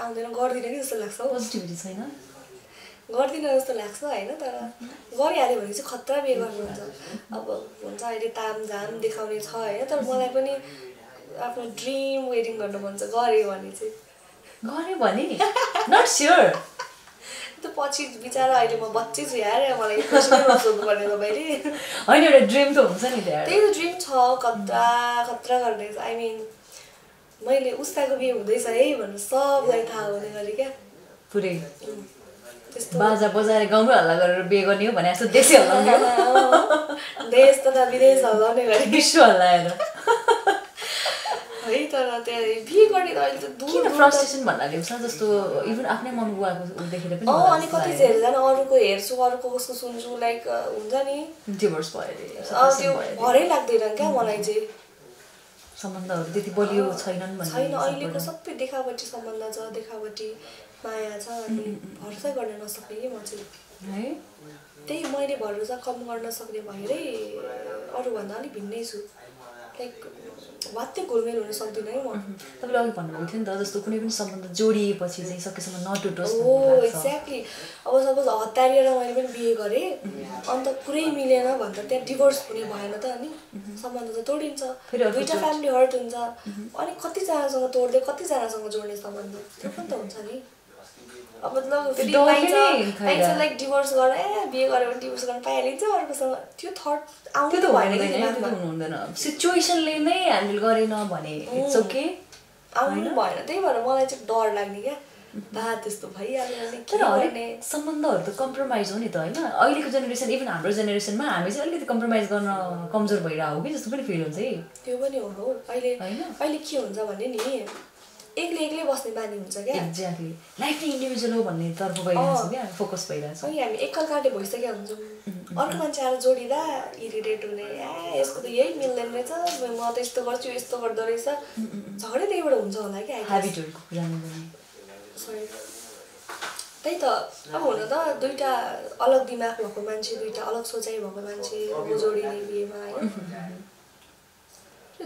आउँदैन गर्दिनँ कि जस्तो लाग्छ पोजिटिभिटी छैन गर्दिनँ जस्तो लाग्छ हैन तर गरिहाल्यो भने चाहिँ खतरा बिए गर्नु हुन्छ अब हुन्छ अहिले तामझाम देखाउने छ हैन तर मलाई पनि आफ्नो ड्रिम वेडिङ गर्नु मन छ गरे भने चाहिँ गरे भने नट स्योर त्यो पछि बिचारा अहिले म बच्चै छु यार मलाई कसरी सोध्नु पर्ने तपाईले हैन एउटा ड्रिम त हुन्छ नि यार त्यही ड्रिम छ कत्रा कत्रा गर्ने आई मिन मैले उस्ताको बिहे हुँदैछ है भनेर सबलाई थाहा हुने गरे के पुरै त्यस्तो बाजा बजाएर गाउँमा हल्ला गरेर बिहे गर्ने हो भने जस्तो देशै हल्लाउने हो देश तथा विदेश हल्लाउने गरे विश्व हल्लाएर है तर त्यही बिहे गर्ने त अहिले त दूर फ्रस्ट्रेसन भन्नाले हुन्छ जस्तो इभन आफ्नै मन बुवाको देखेर पनि अ अनि कति चाहिँ हैन अरूको हेर्छु अरूको कसको सुन्छु लाइक हुन्छ नि डिभोर्स भयो त्यो भरै लाग्दैन क्या मलाई चाहिँ सम्बन्धहरु त्यति बलियो छैनन् भन्ने छैन अहिलेको सबै देखावटी सम्बन्ध छ देखावटी माया छ अनि भरोसा गर्न नसक्ने के म चाहिँ है त्यही मैले भरोसा कम गर्न सक्ने भएरै अरू भन्दा अलि भिन्नै छु लाइक वात्तै गोलमेल हुन सक्दिन है म तपाईले अघि भन्नुभएको थियो नि त जस्तो कुनै पनि सम्बन्ध जोडिएपछि चाहिँ सकेसम्म नटुटोस् हो एक्ज्याक्टली अब सपोज हतारिएर मैले पनि बिहे गरेँ अन्त पुरै मिलेन भन्दा त्यहाँ डिभोर्स हुने भएन त अनि सम्बन्ध त तोडिन्छ दुईटा फ्यामिली हर्ट हुन्छ अनि कतिजनासँग तोड्दै कतिजनासँग जोड्ने सम्बन्ध त्यो पनि त हुन्छ नि अब मतलब लाइक डिभोर्स गरे बिहे गरे भने डिभोर्स गर्न पाइहालिन्छ अर्कोसँग त्यो थट आउँदै त भएन हुँदैन सिचुएसनले नै ह्यान्डल गरेन भने इट्स ओके आउनु भएन त्यही भएर मलाई चाहिँ डर लाग्ने क्या बा त्यस्तो भइहाल्यो भने के गर्ने सम्बन्धहरु त कम्प्रोमाइज हो नि त हैन अहिलेको जेनेरेसन इभन हाम्रो जेनेरेसनमा हामी चाहिँ अलिकति कम्प्रोमाइज गर्न कमजोर भइरा हो कि जस्तो पनि फिल हुन्छ है त्यो पनि हो अहिले के हुन्छ भने नि एक्लै बस्ने बानी हुन्छ के एक्ज्याक्टली लाइफ इन्डिभिजुअल हो भन्ने तर्फ गइरहेछ के फोकस भइरहेछ अनि हामी एकलकाटे भइसक्या हुन्छौं अर्को मान्छेहरु जोडिदा इरिटेट हुने ए यसको त यही मिल्दैन रहेछ म त यस्तो गर्छु यस्तो गर्दै रहेछ झगडै त्यहीबाट हुन्छ होला के ह्याबिटहरुको कुरा गर्नु सरी त्यही त अब हुन त दुईटा अलग दिमाग भएको मान्छे दुईटा अलग सोचाइ भएको मान्छे जोडिने बिहेमा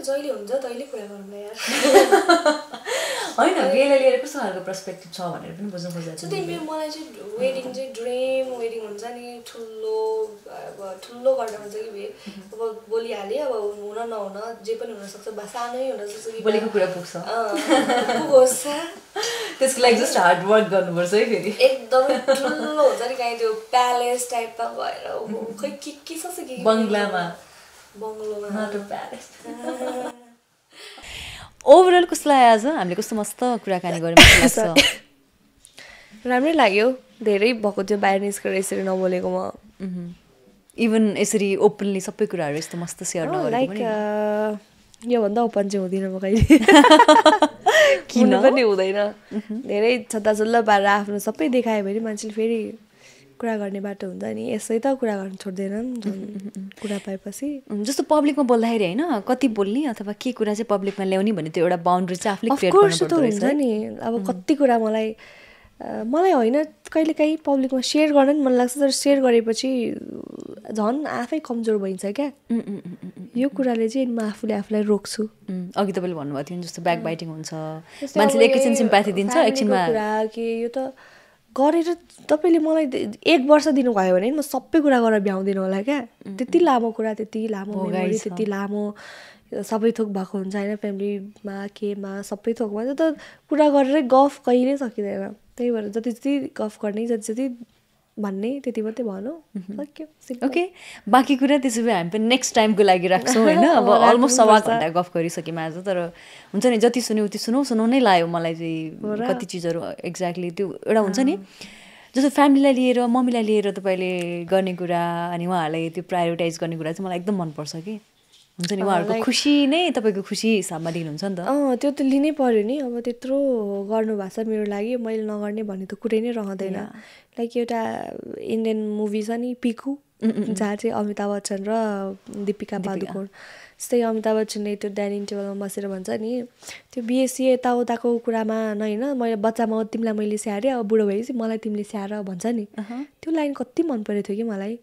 जहिले हुन्छ तैले कुरा गर्नु यार हैन गेले लिएर कस्तो खालको पर्सपेक्टिभ छ भनेर पनि बुझ्न खोजेको छु त्यही मलाई चाहिँ वेडिङ चाहिँ ड्रीम वेडिङ हुन्छ नि ठुलो अब ठुलो गर्न हुन्छ कि अब बोली हाले अब हुन नहुन जे पनि हुन सक्छ सानै हुन सक्छ बोलेको कुरा पुग्छ पुग्छ त्यसको लागि जस्ट हार्ड वर्क गर्नुपर्छ है फेरि एकदमै ठुलो हुन्छ नि काइन्ड अफ प्यालेस टाइपमा भएर खै के छ के बंगलामा ओभरअल कसलाई आज हामीले कस्तो मस्त कुराकानी गर्यौं राम्रै लाग्यो धेरै भएको थियो बाहिर निस्केर यसरी नबोलेको म इभन यसरी ओपनली सबै कुराहरु यस्तो मस्त शेयर नगरेको लाइक यो भन्दा ओपन चाहिँ हुँदैन म कहिले किन पनि हुँदैन धेरै छताछुल्ला पारेर आफ्नो सबै देखायो भने मान्छेले फेरि कुरा गर्ने बाटो हुन्छ नि यसै त कुरा गर्न छोड्दैन कुरा पाएपछि जस्तो पब्लिकमा बोल्दाखेरि हैन कति बोल्ने अथवा के कुरा चाहिँ पब्लिकमा ल्याउने भन्ने त्यो एउटा बाउन्ड्री चाहिँ आफुले क्रिएट गर्नुपर्छ हुन्छ नि अब कति कुरा मलाई हैन कहिलेकाही पब्लिकमा शेयर गर्न मन लाग्छ तर शेयर गरेपछि झन् आफै कमजोर भइन्छ के यो कुराले चाहिँ म आफुलाई रोक्छु अघि तपाईले भन्नुभएको थियो जस्तो ब्याक बाइटिङ हुन्छ मान्छेले एकछिन सिम्पथी दिन्छ एकछिनमा कुरा के यो त गरेर तपाईले मलाई एक वर्ष दिनु भयो भने म सबै कुरा गरेर भ्याउँदिन होला क्या त्यति लामो कुरा त्यति लामो सबै थोक भएको हुन्छ हैन फ्यामिलीमा केमा सबै थोक भन्छ त कुरा गरेर गफ कहिले सकिदैन त्यही भएर जति गफ गर्ने जति भन्ने त्यति मात्रै भनौ सक्यो ओके बाकी कुरा त्यसैले हामी पनि नेक्स्ट टाइमको लागि राख्छौं हैन अब अलमोस्ट सवा घण्टा गफ गरिसकेम आज तर हुन्छ नि जति सुन्यो उति सुनौ नै लाग्यो मलाई चाहिँ कति चीजहरु एक्ज्याक्टली त्यो एउटा हुन्छ नि जस्तो फ्यामिलीलाई लिएर मम्मीलाई लिएर तपाईले गर्ने कुरा अनि उहाँहरुलाई त्यो प्रायोरिटाइज गर्ने कुरा चाहिँ मलाई एकदम मन पर्छ के हुन्छ नि उहाँहरुको खुशी नै तपाईको खुशी हिसाबमा दिनुहुन्छ नि त त्यो त लिनै पर्यो नि अब त्यत्रो गर्नु भएको छ मेरो लागि मैले नगर्ने भन्ने त कुरै नै रहदैन लाइक एउटा इन्डियन मुभी छ नि पिकु जहाँ चाहिँ अमिताभ बच्चन र दीपिका पादुकोण जस्तै अमिताभ बच्चनले त्यो डाइनिङ टेबलमा बसेर भन्छ नि त्यो बिएससी यताउताको कुरामा नैन मैले बच्चामा तिमीलाई मैले स्याहारेँ अब बुढो भएपछि मलाई तिमीले स्याहार भन्छ नि त्यो लाइन कति मन परेको थियो कि मलाई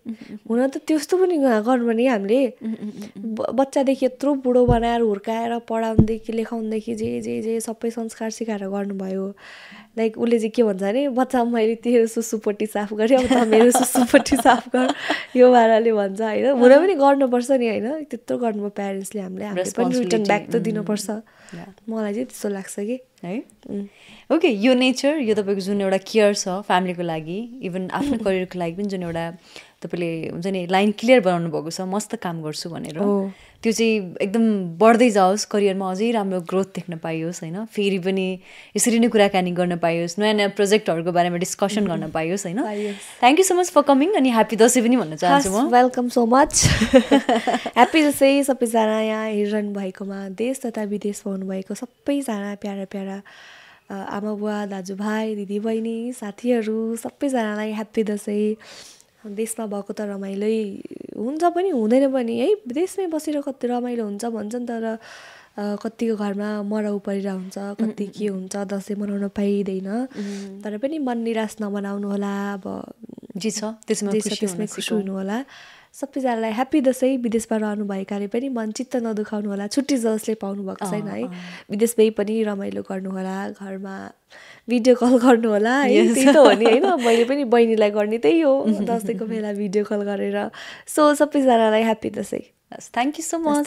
हुन त त्यस्तो पनि गर्नु नि हामीले बच्चादेखि यत्रो बुढो बनाएर हुर्काएर पढाउनदेखि लेखाउनदेखि जे जे जे सबै संस्कार सिकाएर गर्नुभयो लाइक उले चाहिँ के भन्छ अरे बच्चा मैले तेरो सुसुपट्टि साफ गरेँ अब त मेरो सुसुपट्टि साफ गर यो भाराले भन्छ हैन हुन पनि गर्नुपर्छ नि हैन त्यत्रो गर्नु प्यारेन्ट्सले हामीले पनि रिटर्न ब्याक त दिनुपर्छ मलाई चाहिँ त्यस्तो लाग्छ कि है ओके यो नेचर यो तपाईको जुन एउटा केयर छ फ्यामिलीको लागि इभन आफ्नो करियरको लागि पनि जुन एउटा तपाईले हुन्छ नि लाइन क्लियर बनाउनु भएको छ मस्त काम गर्छु भनेर त्यो चाहिँ एकदम बढ्दै जाओस् करियरमा अझै राम्रो ग्रोथ देख्न पाइयोस् हैन फेरि पनि यसरी नै कुराकानी गर्न पाइयोस् नयाँ नयाँ प्रोजेक्टहरुको बारेमा डिस्कसन गर्न पाइयोस् हैन thank you so much for coming अनि ह्यापी दशैं पनि भन्न चाहन्छु म welcome so much happy Dashain सबैजना यहाँ हेरिरहनु भएकोमा देश तथा विदेशमा हुनुभएको सबैजना प्यारा प्यारा आमा बुवा दाजुभाइ दिदीबहिनी साथीहरु सबैजनालाई ह्यापी दशैं देशमा भएको त रमाइलो हुन्छ पनि हुँदैन पनि है विदेशमै बसेर कति रमाइलो हुन्छ भन्छन् तर कतिको घरमा मराउ परिरा हुन्छ कति के हुन्छ दशैं मनाउन पाइदैन तर पनि मन निराश नमनाउनु होला अब जे छ त्यसमा खुशी हुनु होला सबैजनालाई ह्यापी दशैं विदेशमा रहनु भएकाले पनि मन चित्त नदुखाउनु होला छुट्टी जसले पाउनु भएको छैन है विदेशमै पनि रमाइलो गर्नु होला घरमा भिडियो कल गर्नु होला है त्यही त हो नि हैन मैले पनि बहिनीलाई गर्ने त्यही हो दशैंको बेला भिडियो कल गरेर सो सबैजनालाई happy Dashain thank you so much